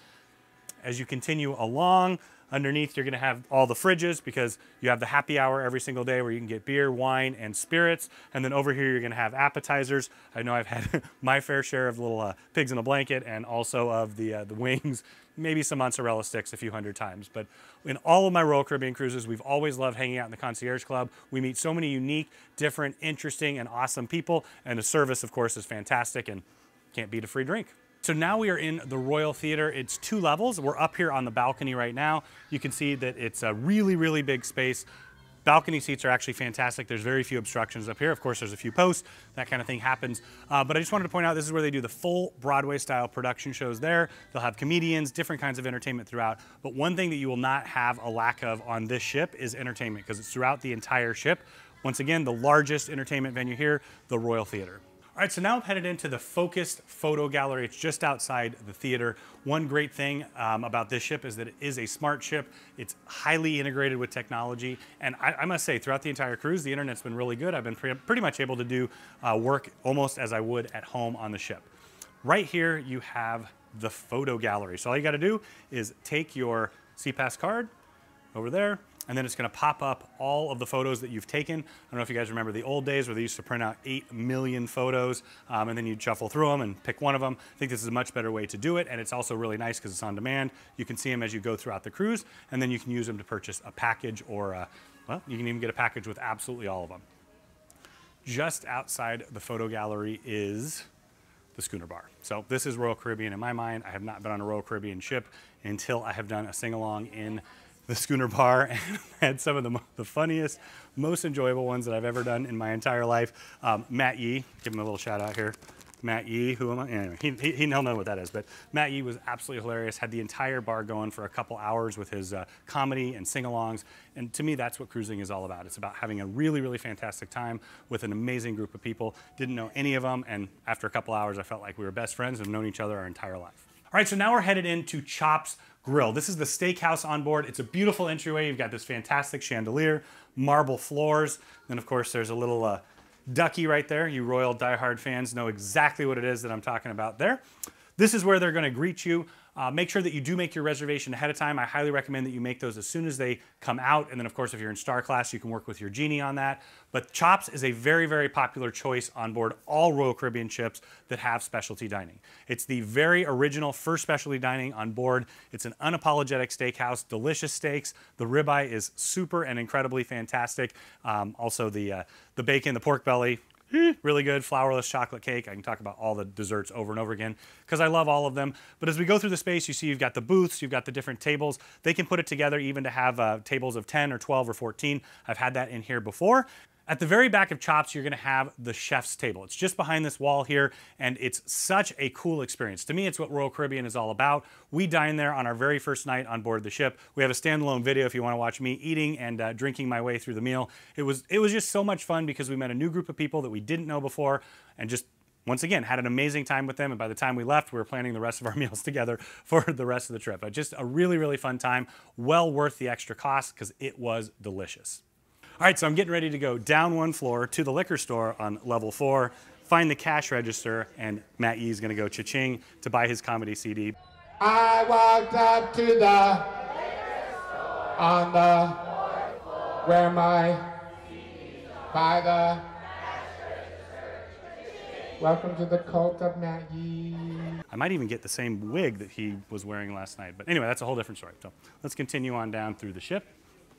As you continue along, underneath you're gonna have all the fridges because you have the happy hour every single day where you can get beer, wine, and spirits. And then over here you're gonna have appetizers. I know I've had my fair share of little pigs in a blanket and also of the wings, maybe some mozzarella sticks a few hundred times. But in all of my Royal Caribbean cruises, we've always loved hanging out in the concierge club. We meet so many unique, different, interesting, and awesome people. And the service, of course, is fantastic and can't beat a free drink. So now we are in the Royal Theater. It's 2 levels. We're up here on the balcony right now. You can see that it's a really, really big space. Balcony seats are actually fantastic. There's very few obstructions up here. Of course, there's a few posts, that kind of thing happens. But I just wanted to point out, this is where they do the full Broadway style production shows there. They'll have comedians, different kinds of entertainment throughout. But one thing that you will not have a lack of on this ship is entertainment, because it's throughout the entire ship. Once again, the largest entertainment venue here, the Royal Theater. All right, so now I'm headed into the focused photo gallery. It's just outside the theater. One great thing about this ship is that it is a smart ship. It's highly integrated with technology. And I must say, throughout the entire cruise, the internet's been really good. I've been pretty much able to do work almost as I would at home on the ship. Right here, you have the photo gallery. So all you gotta do is take your SeaPass card over there, and then it's gonna pop up all of the photos that you've taken. I don't know if you guys remember the old days where they used to print out 8 million photos, and then you'd shuffle through them and pick one of them. I think this is a much better way to do it, and it's also really nice because it's on demand. You can see them as you go throughout the cruise, and then you can use them to purchase a package or, well, you can even get a package with absolutely all of them. Just outside the photo gallery is the Schooner Bar. So this is Royal Caribbean in my mind. I have not been on a Royal Caribbean ship until I have done a sing-along in the Schooner Bar, and had some of the funniest, most enjoyable ones that I've ever done in my entire life. Matt Yee, give him a little shout out here. Matt Yee, who am I? Anyway, he'll know what that is, but Matt Yee was absolutely hilarious, had the entire bar going for a couple hours with his comedy and sing-alongs, and to me, that's what cruising is all about. It's about having a really, really fantastic time with an amazing group of people. Didn't know any of them, and after a couple hours, I felt like we were best friends and have known each other our entire life. All right, so now we're headed into Chop's Grill. This is the steakhouse on board. It's a beautiful entryway. You've got this fantastic chandelier, marble floors, and of course, there's a little ducky right there. You Royal diehard fans know exactly what it is that I'm talking about there. This is where they're gonna greet you. Make sure that you do make your reservation ahead of time. I highly recommend that you make those as soon as they come out. And then of course, if you're in Star Class, you can work with your Genie on that. But Chop's is a very, very popular choice on board all Royal Caribbean ships that have specialty dining. It's the very original first specialty dining on board. It's an unapologetic steakhouse, delicious steaks. The ribeye is super and incredibly fantastic. Also the bacon, the pork belly, really good flourless chocolate cake. I can talk about all the desserts over and over again because I love all of them. But as we go through the space, you see you've got the booths, you've got the different tables. They can put it together even to have tables of 10 or 12 or 14. I've had that in here before. At the very back of Chop's, you're gonna have the chef's table. It's just behind this wall here, and it's such a cool experience. To me, it's what Royal Caribbean is all about. We dined there on our very first night on board the ship. We have a standalone video if you wanna watch me eating and drinking my way through the meal. It was just so much fun because we met a new group of people that we didn't know before, and just, once again, had an amazing time with them, and by the time we left, we were planning the rest of our meals together for the rest of the trip. But just a really, really fun time, well worth the extra cost because it was delicious. All right, so I'm getting ready to go down one floor to the liquor store on level 4, find the cash register, and Matt Yee's gonna go cha-ching to buy his comedy CD. I walked up to the liquor store on the 4th floor where my CDs are by the cash register. Welcome to the cult of Matt Yee. I might even get the same wig that he was wearing last night, but anyway, that's a whole different story. So let's continue on down through the ship.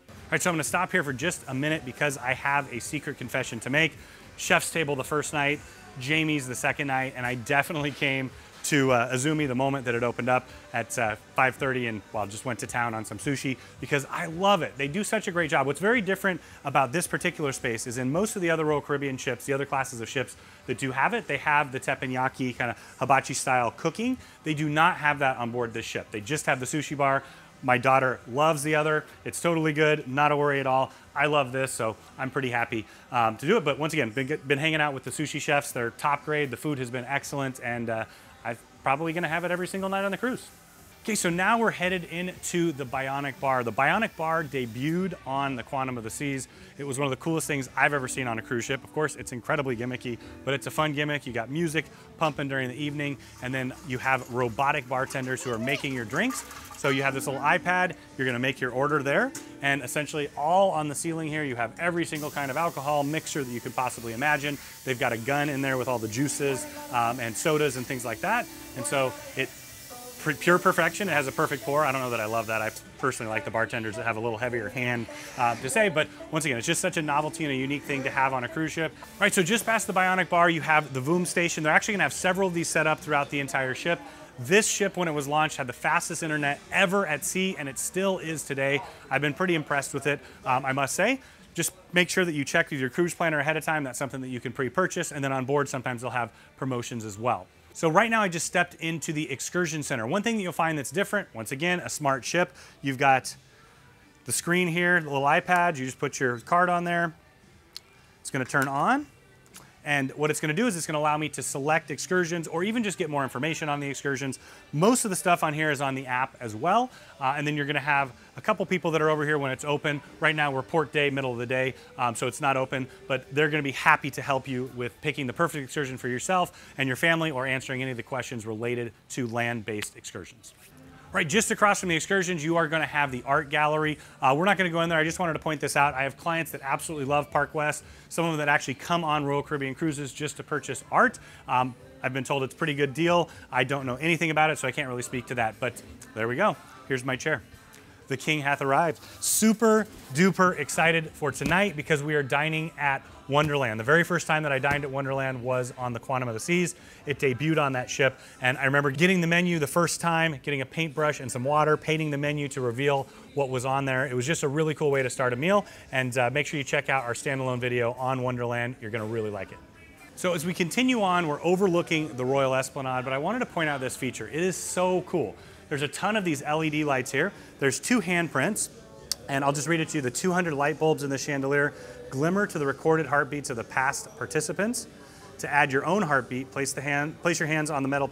All right, so I'm gonna stop here for just a minute because I have a secret confession to make. Chef's table the first night, Jamie's the second night, and I definitely came to Izumi the moment that it opened up at 5:30 and, well, just went to town on some sushi because I love it. They do such a great job. What's very different about this particular space is in most of the other Royal Caribbean ships, the other classes of ships that do have it, they have the teppanyaki kind of hibachi style cooking. They do not have that on board this ship. They just have the sushi bar. My daughter loves the other. It's totally good, not a worry at all. I love this, so I'm pretty happy to do it. But once again, been hanging out with the sushi chefs. They're top grade. The food has been excellent, and I'm probably gonna have it every single night on the cruise. Okay, so now we're headed into the Bionic Bar. The Bionic Bar debuted on the Quantum of the Seas. It was one of the coolest things I've ever seen on a cruise ship. Of course, it's incredibly gimmicky, but it's a fun gimmick. You got music pumping during the evening, and then you have robotic bartenders who are making your drinks. So you have this little iPad, you're gonna make your order there, and essentially all on the ceiling here, you have every single kind of alcohol mixer that you could possibly imagine. They've got a gun in there with all the juices and sodas and things like that. And so it, pure perfection, it has a perfect pour. I don't know that I love that. I personally like the bartenders that have a little heavier hand to say, but once again, it's just such a novelty and a unique thing to have on a cruise ship. All right, so just past the Bionic Bar, you have the Voom Station. They're actually gonna have several of these set up throughout the entire ship. This ship, when it was launched, had the fastest internet ever at sea, and it still is today. I've been pretty impressed with it, I must say. Just make sure that you check with your cruise planner ahead of time. That's something that you can pre-purchase, and then on board, sometimes they'll have promotions as well. So right now I just stepped into the excursion center. One thing that you'll find that's different, once again, a smart ship. You've got the screen here, the little iPad. You just put your card on there. It's gonna turn on. And what it's gonna do is it's gonna allow me to select excursions or even just get more information on the excursions. Most of the stuff on here is on the app as well. And then you're gonna have a couple people that are over here when it's open. Right now we're port day, middle of the day, so it's not open, but they're gonna be happy to help you with picking the perfect excursion for yourself and your family or answering any of the questions related to land-based excursions. Right, just across from the excursions, you are going to have the art gallery. We're not going to go in there. I just wanted to point this out. I have clients that absolutely love Park West, some of them that actually come on Royal Caribbean cruises just to purchase art. I've been told it's a pretty good deal. I don't know anything about it, so I can't really speak to that, but there we go. Here's my chair. The king hath arrived. Super duper excited for tonight because we are dining at Wonderland. The very first time that I dined at Wonderland was on the Quantum of the Seas. It debuted on that ship, and I remember getting the menu the first time, getting a paintbrush and some water, painting the menu to reveal what was on there. It was just a really cool way to start a meal, and make sure you check out our standalone video on Wonderland. You're gonna really like it. So as we continue on, we're overlooking the Royal Esplanade, but I wanted to point out this feature. It is so cool. There's a ton of these LED lights here. There's two handprints, and I'll just read it to you. The 200 light bulbs in the chandelier glimmer to the recorded heartbeats of the past participants. To add your own heartbeat, place your hands on the metal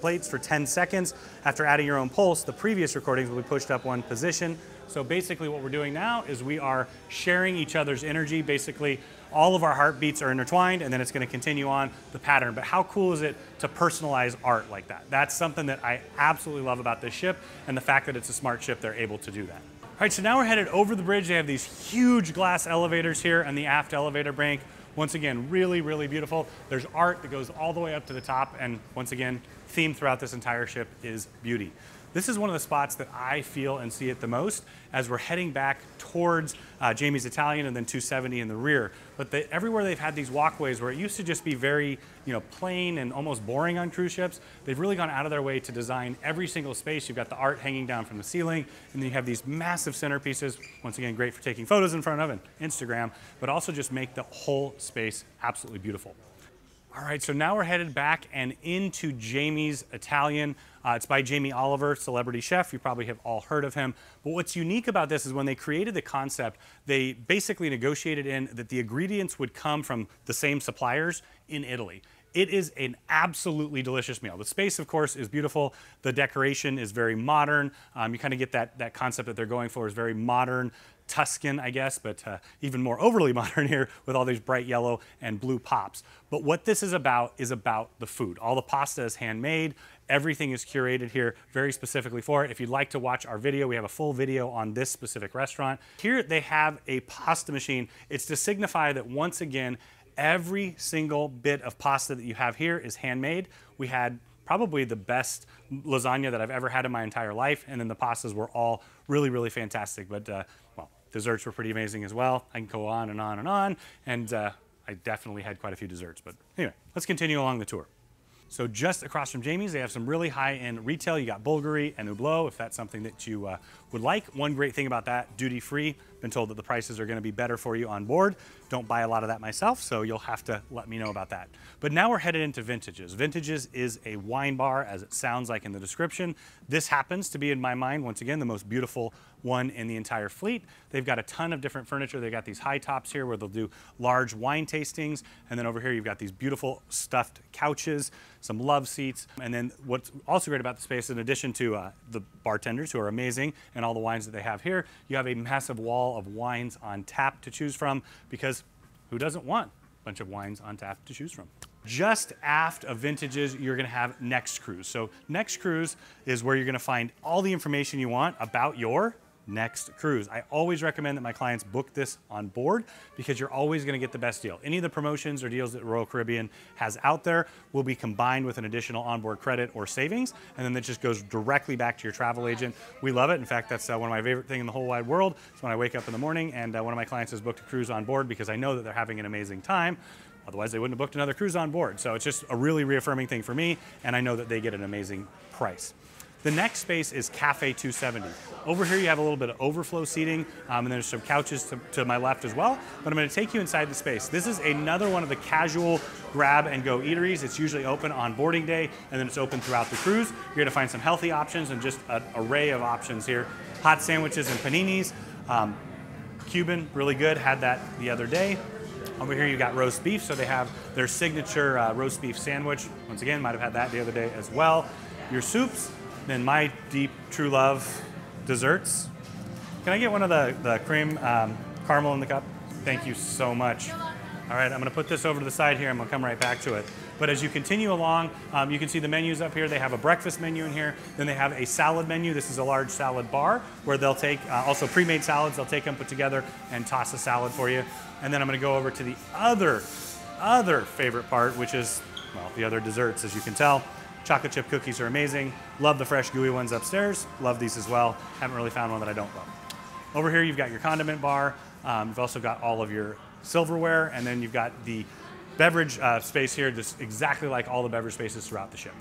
plates for 10 seconds. After adding your own pulse, the previous recordings will be pushed up one position. So basically what we're doing now is we are sharing each other's energy. Basically, all of our heartbeats are intertwined, and then it's going to continue on the pattern. But how cool is it to personalize art like that? That's something that I absolutely love about this ship, and the fact that it's a smart ship, they're able to do that. All right, so now we're headed over the bridge. They have these huge glass elevators here and the aft elevator bank. Once again, really, really beautiful. There's art that goes all the way up to the top, and once again, theme throughout this entire ship is beauty. This is one of the spots that I feel and see it the most as we're heading back towards Jamie's Italian and then 270 in the rear. But everywhere they've had these walkways where it used to just be very, you know, plain and almost boring on cruise ships, they've really gone out of their way to design every single space. You've got the art hanging down from the ceiling, and then you have these massive centerpieces, once again, great for taking photos in front of and Instagram, but also just make the whole space absolutely beautiful. All right, so now we're headed back and into Jamie's Italian. It's by Jamie Oliver, celebrity chef. You probably have all heard of him. But what's unique about this is when they created the concept, they basically negotiated in that the ingredients would come from the same suppliers in Italy. It is an absolutely delicious meal. The space, of course, is beautiful. The decoration is very modern. You kind of get that concept that they're going for is very modern, Tuscan, I guess, but even more overly modern here with all these bright yellow and blue pops. But what this is about the food. All the pasta is handmade. Everything is curated here very specifically for it. If you'd like to watch our video, we have a full video on this specific restaurant. Here they have a pasta machine. It's to signify that once again, every single bit of pasta that you have here is handmade. We had probably the best lasagna that I've ever had in my entire life, and then the pastas were all really, really fantastic. But well, desserts were pretty amazing as well. I can go on and on and on, and I definitely had quite a few desserts. But anyway, let's continue along the tour. So just across from Jamie's, they have some really high-end retail. You got Bulgari and Hublot, if that's something that you would like. One great thing about that, duty-free. Been told that the prices are gonna be better for you on board. Don't buy a lot of that myself, so you'll have to let me know about that. But now we're headed into Vintages. Vintages is a wine bar, as it sounds like in the description. This happens to be, in my mind, once again, the most beautiful one in the entire fleet. They've got a ton of different furniture. They've got these high tops here where they'll do large wine tastings. And then over here, you've got these beautiful stuffed couches, some love seats. And then what's also great about the space, in addition to the bartenders who are amazing and all the wines that they have here, you have a massive wall of wines on tap to choose from, because who doesn't want a bunch of wines on tap to choose from? Just aft of Vintages, you're gonna have Next Cruise. So Next Cruise is where you're gonna find all the information you want about your next cruise. I always recommend that my clients book this on board because you're always going to get the best deal. Any of the promotions or deals that Royal Caribbean has out there will be combined with an additional onboard credit or savings, and then that just goes directly back to your travel agent. We love it. In fact, that's one of my favorite things in the whole wide world. It's when I wake up in the morning and one of my clients has booked a cruise on board, because I know that they're having an amazing time. Otherwise, they wouldn't have booked another cruise on board. So it's just a really reaffirming thing for me, and I know that they get an amazing price. The next space is Cafe 270. Over here you have a little bit of overflow seating, and there's some couches to my left as well, but I'm gonna take you inside the space. This is another one of the casual grab and go eateries. It's usually open on boarding day, and then it's open throughout the cruise. You're gonna find some healthy options and just an array of options here. Hot sandwiches and paninis. Cuban, really good, had that the other day. Over here you got roast beef, so they have their signature roast beef sandwich. Once again, might have had that the other day as well. Your soups. Then my deep true love, desserts. Can I get one of the cream caramel in the cup? Thank you so much. All right, I'm gonna put this over to the side here and we'll come right back to it. But as you continue along, you can see the menus up here. They have a breakfast menu in here. Then they have a salad menu. This is a large salad bar where they'll take also pre-made salads. They'll take them, put together, and toss a salad for you. And then I'm gonna go over to the other favorite part, which is, well, the other desserts, as you can tell. Chocolate chip cookies are amazing. Love the fresh gooey ones upstairs. Love these as well. Haven't really found one that I don't love. Over here, you've got your condiment bar. You've also got all of your silverware, and then you've got the beverage space here, just exactly like all the beverage spaces throughout the ship.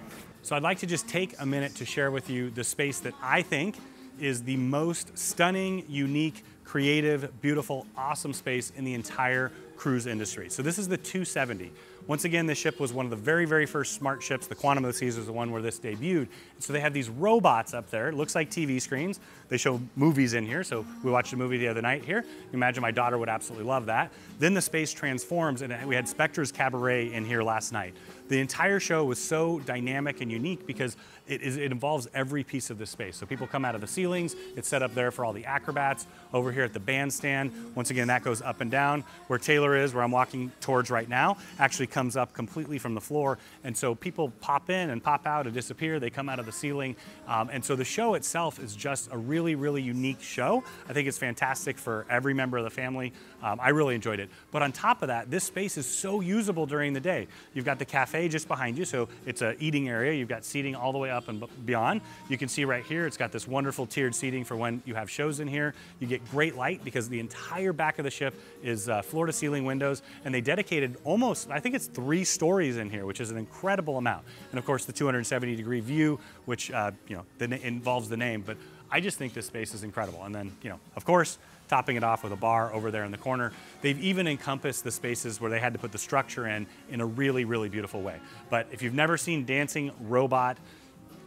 So I'd like to just take a minute to share with you the space that I think is the most stunning, unique, creative, beautiful, awesome space in the entire cruise industry. So this is the 270. Once again, this ship was one of the very, very first smart ships. The Quantum of the Seas was the one where this debuted. So they have these robots up there. It looks like TV screens. They show movies in here. So we watched a movie the other night here. Imagine my daughter would absolutely love that. Then the space transforms, and we had Spectre's Cabaret in here last night. The entire show was so dynamic and unique because it involves every piece of the space. So people come out of the ceilings. It's set up there for all the acrobats. Over here at the bandstand, once again, that goes up and down. Where Taylor is, where I'm walking towards right now, actually comes up completely from the floor. And so people pop in and pop out and disappear. They come out of the ceiling. And so the show itself is just a really, really unique show. I think it's fantastic for every member of the family. I really enjoyed it. But on top of that, this space is so usable during the day. You've got the cafe just behind you. So it's an eating area. You've got seating all the way up and beyond. You can see right here, it's got this wonderful tiered seating for when you have shows in here. You get great light because the entire back of the ship is floor to ceiling windows. And they dedicated almost, I think it's 3 stories in here, which is an incredible amount. And of course the 270 degree view, which you know, involves the name, but I just think this space is incredible. And then, you know, of course, topping it off with a bar over there in the corner. They've even encompassed the spaces where they had to put the structure in a really, really beautiful way. But if you've never seen dancing robot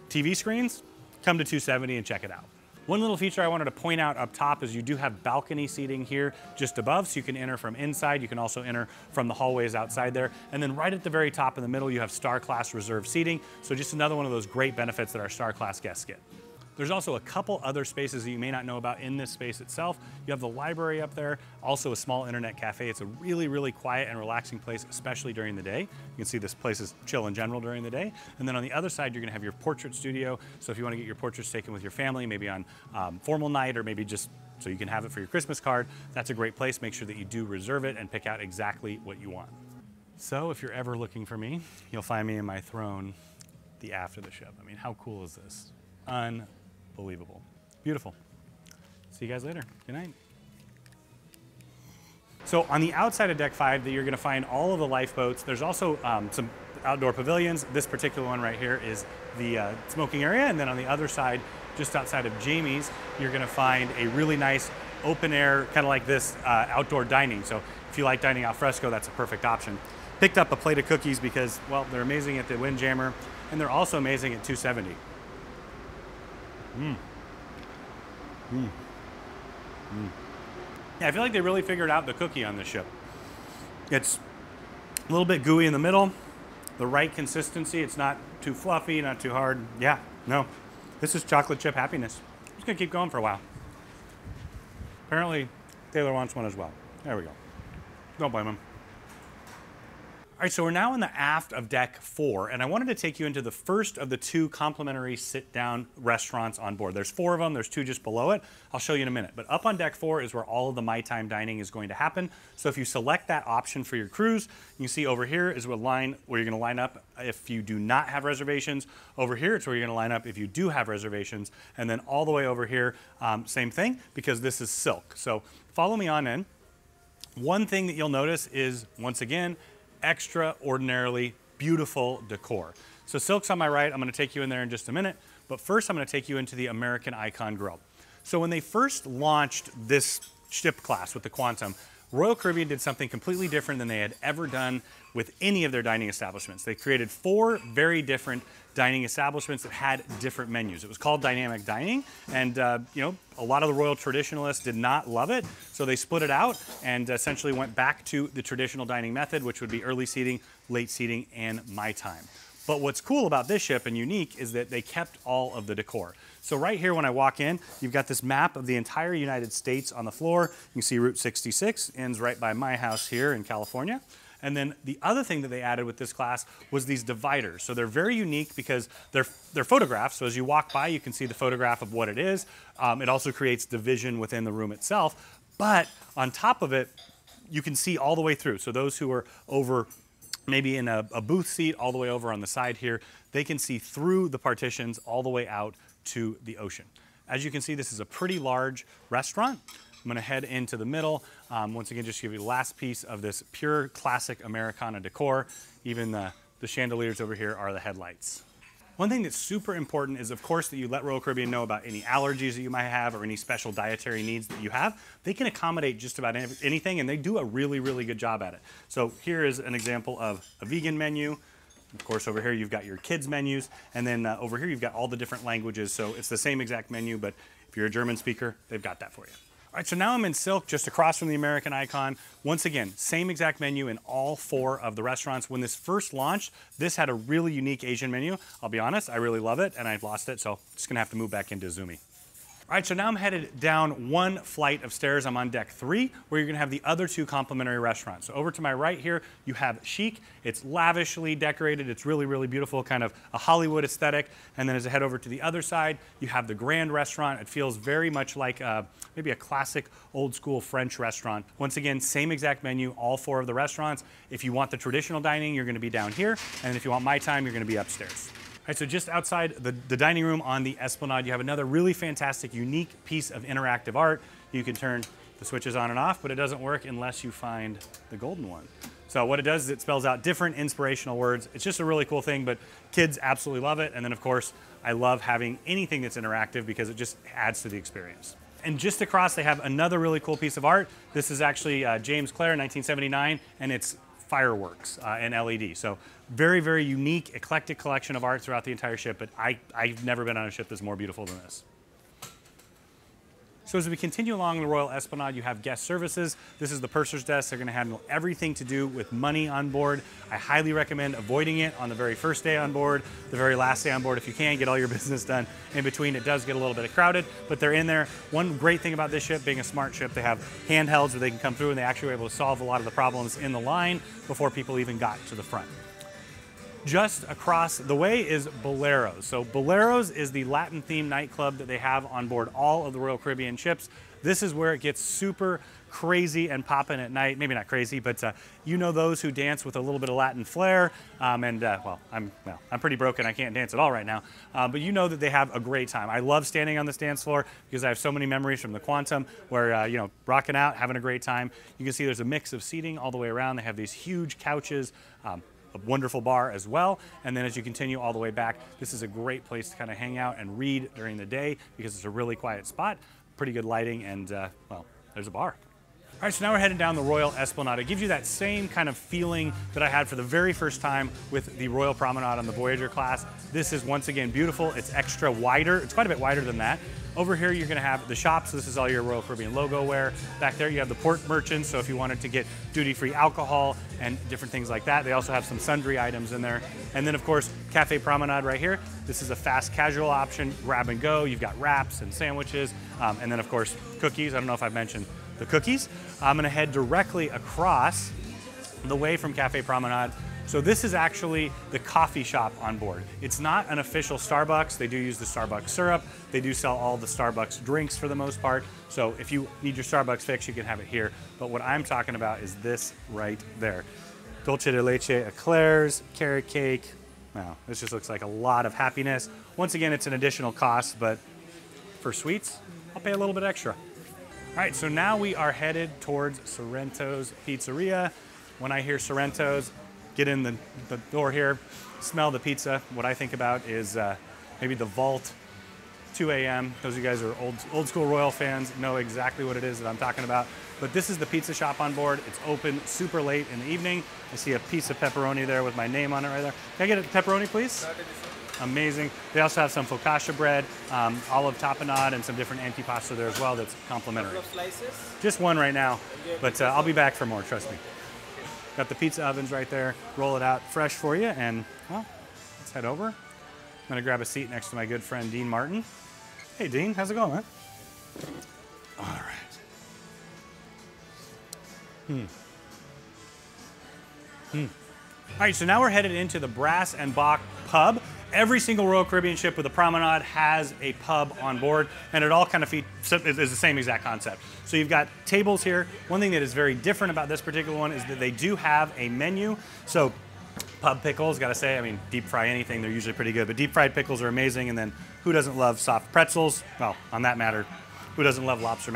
TV screens, come to 270 and check it out. One little feature I wanted to point out up top is you do have balcony seating here just above, so you can enter from inside. You can also enter from the hallways outside there. And then right at the very top in the middle, you have Star Class reserve seating. So just another one of those great benefits that our Star Class guests get. There's also a couple other spaces that you may not know about in this space itself. You have the library up there, also a small internet cafe. It's a really, really quiet and relaxing place, especially during the day. You can see this place is chill in general during the day. And then on the other side, you're gonna have your portrait studio. So if you wanna get your portraits taken with your family, maybe on formal night, or maybe just so you can have it for your Christmas card, that's a great place. Make sure that you do reserve it and pick out exactly what you want. So if you're ever looking for me, you'll find me in my throne, the aft of the ship. I mean, how cool is this? Unbelievable. Beautiful. See you guys later. Good night. So on the outside of Deck 5, you're going to find all of the lifeboats. There's also some outdoor pavilions. This particular one right here is the smoking area. And then on the other side, just outside of Jamie's, you're going to find a really nice open air, kind of like this outdoor dining. So if you like dining al fresco, that's a perfect option. Picked up a plate of cookies because, well, they're amazing at the Windjammer, and they're also amazing at 270. Yeah, I feel like they really figured out the cookie on this ship. It's a little bit gooey in the middle, the right consistency. It's not too fluffy, not too hard. Yeah, no, this is chocolate chip happiness. I'm just gonna keep going for a while. Apparently, Taylor wants one as well. There we go. Don't blame him. All right, so we're now in the aft of Deck 4, and I wanted to take you into the first of the 2 complimentary sit-down restaurants on board. There's 4 of them. There's 2 just below it. I'll show you in a minute. But up on Deck 4 is where all of the My Time dining is going to happen. So if you select that option for your cruise, you can see over here is where you're going to line up if you do not have reservations. Over here, it's where you're going to line up if you do have reservations. And then all the way over here, same thing, because this is silk. So follow me on in. One thing that you'll notice is, once again, extraordinarily beautiful decor. So Silk's on my right. I'm going to take you in there in just a minute. But first, I'm going to take you into the American Icon Grill. So when they first launched this ship class with the Quantum, Royal Caribbean did something completely different than they had ever done with any of their dining establishments. They created 4 very different dining establishments that had different menus. It was called dynamic dining, and you know, a lot of the Royal Traditionalists did not love it, so they split it out and essentially went back to the traditional dining method, which would be early seating, late seating, and my time. But what's cool about this ship and unique is that they kept all of the decor. So right here when I walk in, you've got this map of the entire United States on the floor. You can see Route 66 ends right by my house here in California. And then the other thing that they added with this class was these dividers. So they're very unique because they're photographs. So as you walk by, you can see the photograph of what it is. It also creates division within the room itself. But on top of it, you can see all the way through. So those who are over maybe in a booth seat all the way over on the side here, they can see through the partitions all the way out to the ocean. As you can see, this is a pretty large restaurant. I'm gonna head into the middle. Once again, just give you the last piece of this pure classic Americana decor. Even the chandeliers over here are the headlights. One thing that's super important is, of course, that you let Royal Caribbean know about any allergies that you might have or any special dietary needs that you have. They can accommodate just about anything, and they do a really, really good job at it. So here is an example of a vegan menu. Of course, over here you've got your kids' menus, and then over here you've got all the different languages, so it's the same exact menu, but if you're a German speaker, they've got that for you. All right, so now I'm in Silk, just across from the American Icon. Once again, same exact menu in all four of the restaurants. When this first launched, this had a really unique Asian menu. I'll be honest, I really love it, and I've lost it, so I'm just gonna have to move back into Izumi. All right, so now I'm headed down one flight of stairs. I'm on deck 3, where you're gonna have the other two complimentary restaurants. So over to my right here, you have Chic. It's lavishly decorated. It's really, really beautiful, kind of a Hollywood aesthetic. And then as I head over to the other side, you have the Grand Restaurant. It feels very much like maybe a classic old school French restaurant. Once again, same exact menu, all four of the restaurants. If you want the traditional dining, you're gonna be down here. And if you want my time, you're gonna be upstairs. All right, so just outside the dining room on the Esplanade, you have another really fantastic, unique piece of interactive art. You can turn the switches on and off, but it doesn't work unless you find the golden one. So what it does is it spells out different inspirational words. It's just a really cool thing, but kids absolutely love it. And then of course, I love having anything that's interactive because it just adds to the experience. And just across, they have another really cool piece of art. This is actually James Clare, 1979, and it's fireworks and LED. So very, very unique, eclectic collection of art throughout the entire ship, but I've never been on a ship that's more beautiful than this. So as we continue along the Royal Esplanade, you have guest services. This is the purser's desk. They're gonna handle everything to do with money on board. I highly recommend avoiding it on the very first day on board, the very last day on board if you can, get all your business done. In between, it does get a little bit crowded, but they're in there. One great thing about this ship, being a smart ship, they have handhelds where they can come through and they actually were able to solve a lot of the problems in the line before people even got to the front. Just across the way is Boleros. So Boleros is the Latin-themed nightclub that they have on board all of the Royal Caribbean ships. This is where it gets super crazy and poppin' at night. Maybe not crazy, but you know those who dance with a little bit of Latin flair. I'm pretty broken. I can't dance at all right now. But you know that they have a great time. I love standing on this dance floor because I have so many memories from the Quantum where, rocking out, having a great time. You can see there's a mix of seating all the way around. They have these huge couches. A wonderful bar as well. And then as you continue all the way back, this is a great place to kind of hang out and read during the day because it's a really quiet spot, pretty good lighting, and there's a bar. All right, so now we're heading down the Royal Esplanade. It gives you that same kind of feeling that I had for the very first time with the Royal Promenade on the Voyager class. This is once again beautiful. It's extra wider. It's quite a bit wider than that. Over here, you're gonna have the shops. This is all your Royal Caribbean logo wear. Back there, you have the port merchants. So if you wanted to get duty-free alcohol and different things like that, they also have some sundry items in there. And then of course, Cafe Promenade right here. This is a fast casual option, grab and go. You've got wraps and sandwiches. And then of course, cookies. I don't know if I've mentioned the cookies. I'm gonna head directly across the way from Cafe Promenade. So this is actually the coffee shop on board. It's not an official Starbucks. They do use the Starbucks syrup. They do sell all the Starbucks drinks for the most part. So if you need your Starbucks fix, you can have it here. But what I'm talking about is this right there. Dulce de leche eclairs, carrot cake. Wow, this just looks like a lot of happiness. Once again, it's an additional cost, but for sweets, I'll pay a little bit extra. All right, so now we are headed towards Sorrento's Pizzeria. When I hear Sorrento's, get in the door here, smell the pizza. What I think about is maybe the Vault, 2 a.m. Those of you guys who are old school Royal fans know exactly what it is that I'm talking about. But this is the pizza shop on board. It's open super late in the evening. I see a piece of pepperoni there with my name on it right there. Can I get a pepperoni, please? Amazing. They also have some focaccia bread, olive tapenade, and some different antipasto there as well that's complimentary. A couple of slices? Just one right now, but I'll be back for more, trust me. Got the pizza ovens right there, roll it out fresh for you, and well, Let's head over. I'm gonna grab a seat next to my good friend, Dean Martin. Hey Dean, how's it going, man? All right. All right, so now we're headed into the Brass and Bock pub. Every single Royal Caribbean ship with a promenade has a pub on board, and it all kind of is the same exact concept. So you've got tables here. One thing that is very different about this particular one is that they do have a menu. So pub pickles, gotta say, I mean, deep fry anything, they're usually pretty good, but deep fried pickles are amazing. And then who doesn't love soft pretzels? Well, on that matter, who doesn't love lobster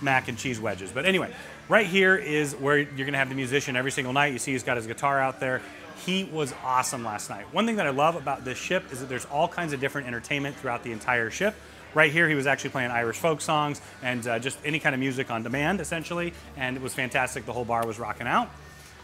mac and cheese wedges? But anyway, right here is where you're gonna have the musician every single night. You see he's got his guitar out there. He was awesome last night. One thing that I love about this ship is that there's all kinds of different entertainment throughout the entire ship. Right here, he was actually playing Irish folk songs and just any kind of music on demand, essentially, and it was fantastic. The whole bar was rocking out.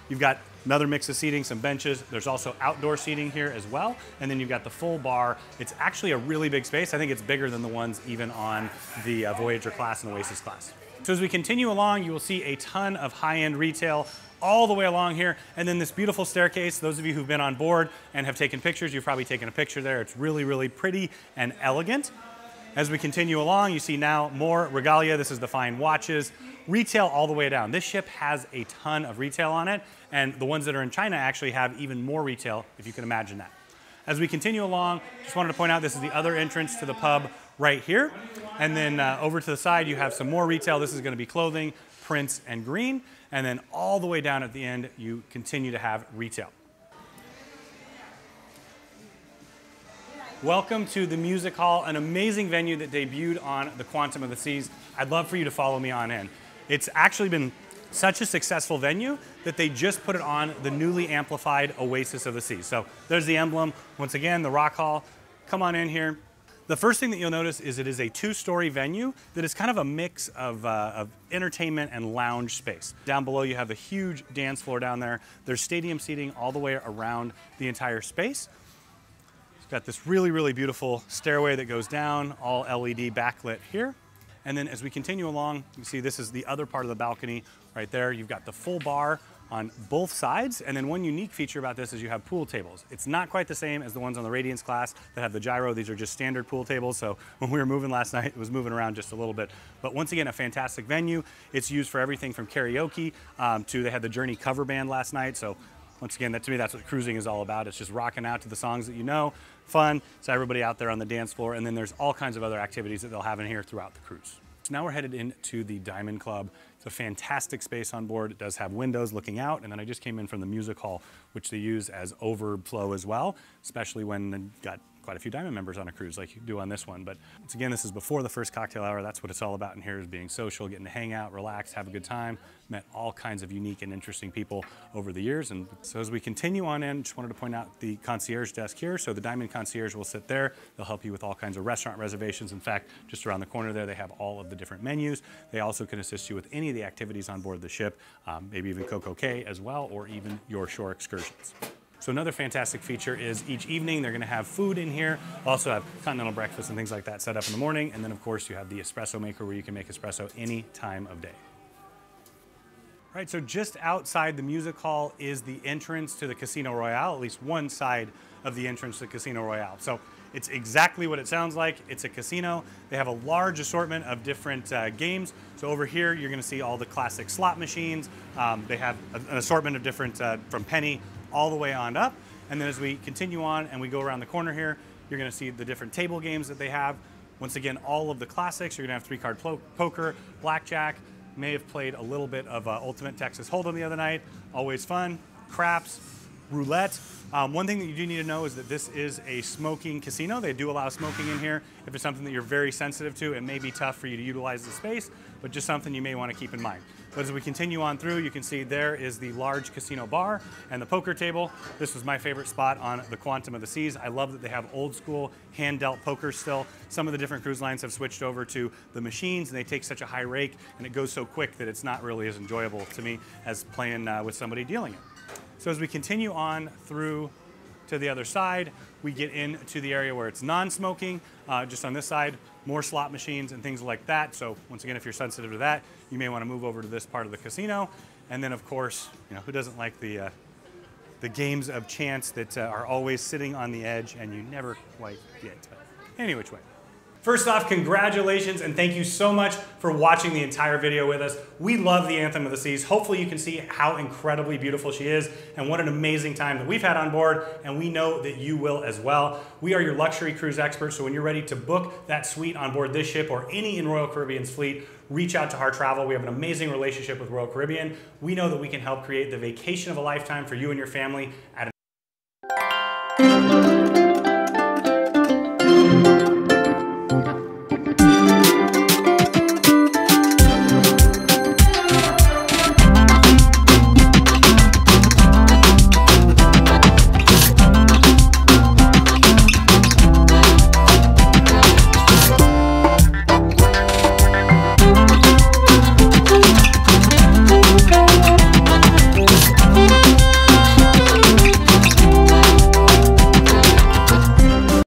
You've got another mix of seating, some benches. There's also outdoor seating here as well, and then you've got the full bar. It's actually a really big space. I think it's bigger than the ones even on the Voyager class and Oasis class. So as we continue along, you will see a ton of high-end retail all the way along here, and then this beautiful staircase. Those of you who've been on board and have taken pictures, you've probably taken a picture there. It's really, really pretty and elegant. As we continue along, you see now more regalia. This is the fine watches. Retail all the way down. This ship has a ton of retail on it, and the ones that are in China actually have even more retail, if you can imagine that. As we continue along, just wanted to point out this is the other entrance to the pub right here, and then over to the side you have some more retail. This is going to be clothing, prints, and green. And then all the way down at the end, you continue to have retail. Welcome to the Music Hall, an amazing venue that debuted on the Quantum of the Seas. I'd love for you to follow me on in. It's actually been such a successful venue that they just put it on the newly amplified Oasis of the Seas. So there's the emblem. Once again, the Rock Hall. Come on in here. The first thing that you'll notice is it is a two-story venue that is kind of a mix of entertainment and lounge space. Down below you have a huge dance floor down there. There's stadium seating all the way around the entire space. It's got this really, really beautiful stairway that goes down, all LED backlit here. And then as we continue along, you see this is the other part of the balcony right there. You've got the full bar on both sides, and then one unique feature about this is you have pool tables. It's not quite the same as the ones on the Radiance class that have the gyro. These are just standard pool tables, so when we were moving last night, it was moving around just a little bit. But once again, a fantastic venue. It's used for everything from karaoke to they had the Journey cover band last night, so once again, that to me, that's what cruising is all about. It's just rocking out to the songs that you know, fun, so everybody out there on the dance floor, and then there's all kinds of other activities that they'll have in here throughout the cruise. So now we're headed into the Diamond Club. It's a fantastic space on board. It does have windows looking out, and then I just came in from the music hall, which they use as overflow as well, especially when they've got quite a few Diamond members on a cruise like you do on this one. But once again, this is before the first cocktail hour. That's what it's all about in here, is being social, getting to hang out, relax, have a good time. Met all kinds of unique and interesting people over the years. And so as we continue on in, just wanted to point out the concierge desk here. So the Diamond concierge will sit there. They'll help you with all kinds of restaurant reservations. In fact, just around the corner there, they have all of the different menus. They also can assist you with any of the activities on board the ship, maybe even Coco Cay as well, or even your shore excursions. So another fantastic feature is each evening they're going to have food in here. Also have continental breakfast and things like that set up in the morning. And then of course you have the espresso maker where you can make espresso any time of day. All right, so just outside the music hall is the entrance to the Casino Royale, at least one side of the entrance to the Casino Royale. So it's exactly what it sounds like. It's a casino. They have a large assortment of different games. So over here, you're going to see all the classic slot machines. They have an assortment of different, from penny all the way on up. And then as we continue on and we go around the corner here, you're going to see the different table games that they have. Once again, all of the classics. You're going to have three-card poker, blackjack. May have played a little bit of Ultimate Texas Hold'em the other night. Always fun. Craps. Roulette. One thing that you do need to know is that this is a smoking casino. They do allow smoking in here. If it's something that you're very sensitive to, it may be tough for you to utilize the space, but just something you may want to keep in mind. But as we continue on through, you can see there is the large casino bar and the poker table. This was my favorite spot on the Quantum of the Seas. I love that they have old school hand dealt poker still. Some of the different cruise lines have switched over to the machines, and they take such a high rake and it goes so quick that it's not really as enjoyable to me as playing with somebody dealing it. So as we continue on through to the other side, we get into the area where it's non-smoking. Just on this side, more slot machines and things like that. So once again, if you're sensitive to that, you may want to move over to this part of the casino. And then of course, you know, who doesn't like the the games of chance that are always sitting on the edge and you never quite get. Any which way. First off, congratulations and thank you so much for watching the entire video with us. We love the Anthem of the Seas. Hopefully you can see how incredibly beautiful she is and what an amazing time that we've had on board, and we know that you will as well. We are your luxury cruise experts, so when you're ready to book that suite on board this ship or any in Royal Caribbean's fleet, reach out to Hard Travel. We have an amazing relationship with Royal Caribbean. We know that we can help create the vacation of a lifetime for you and your family at an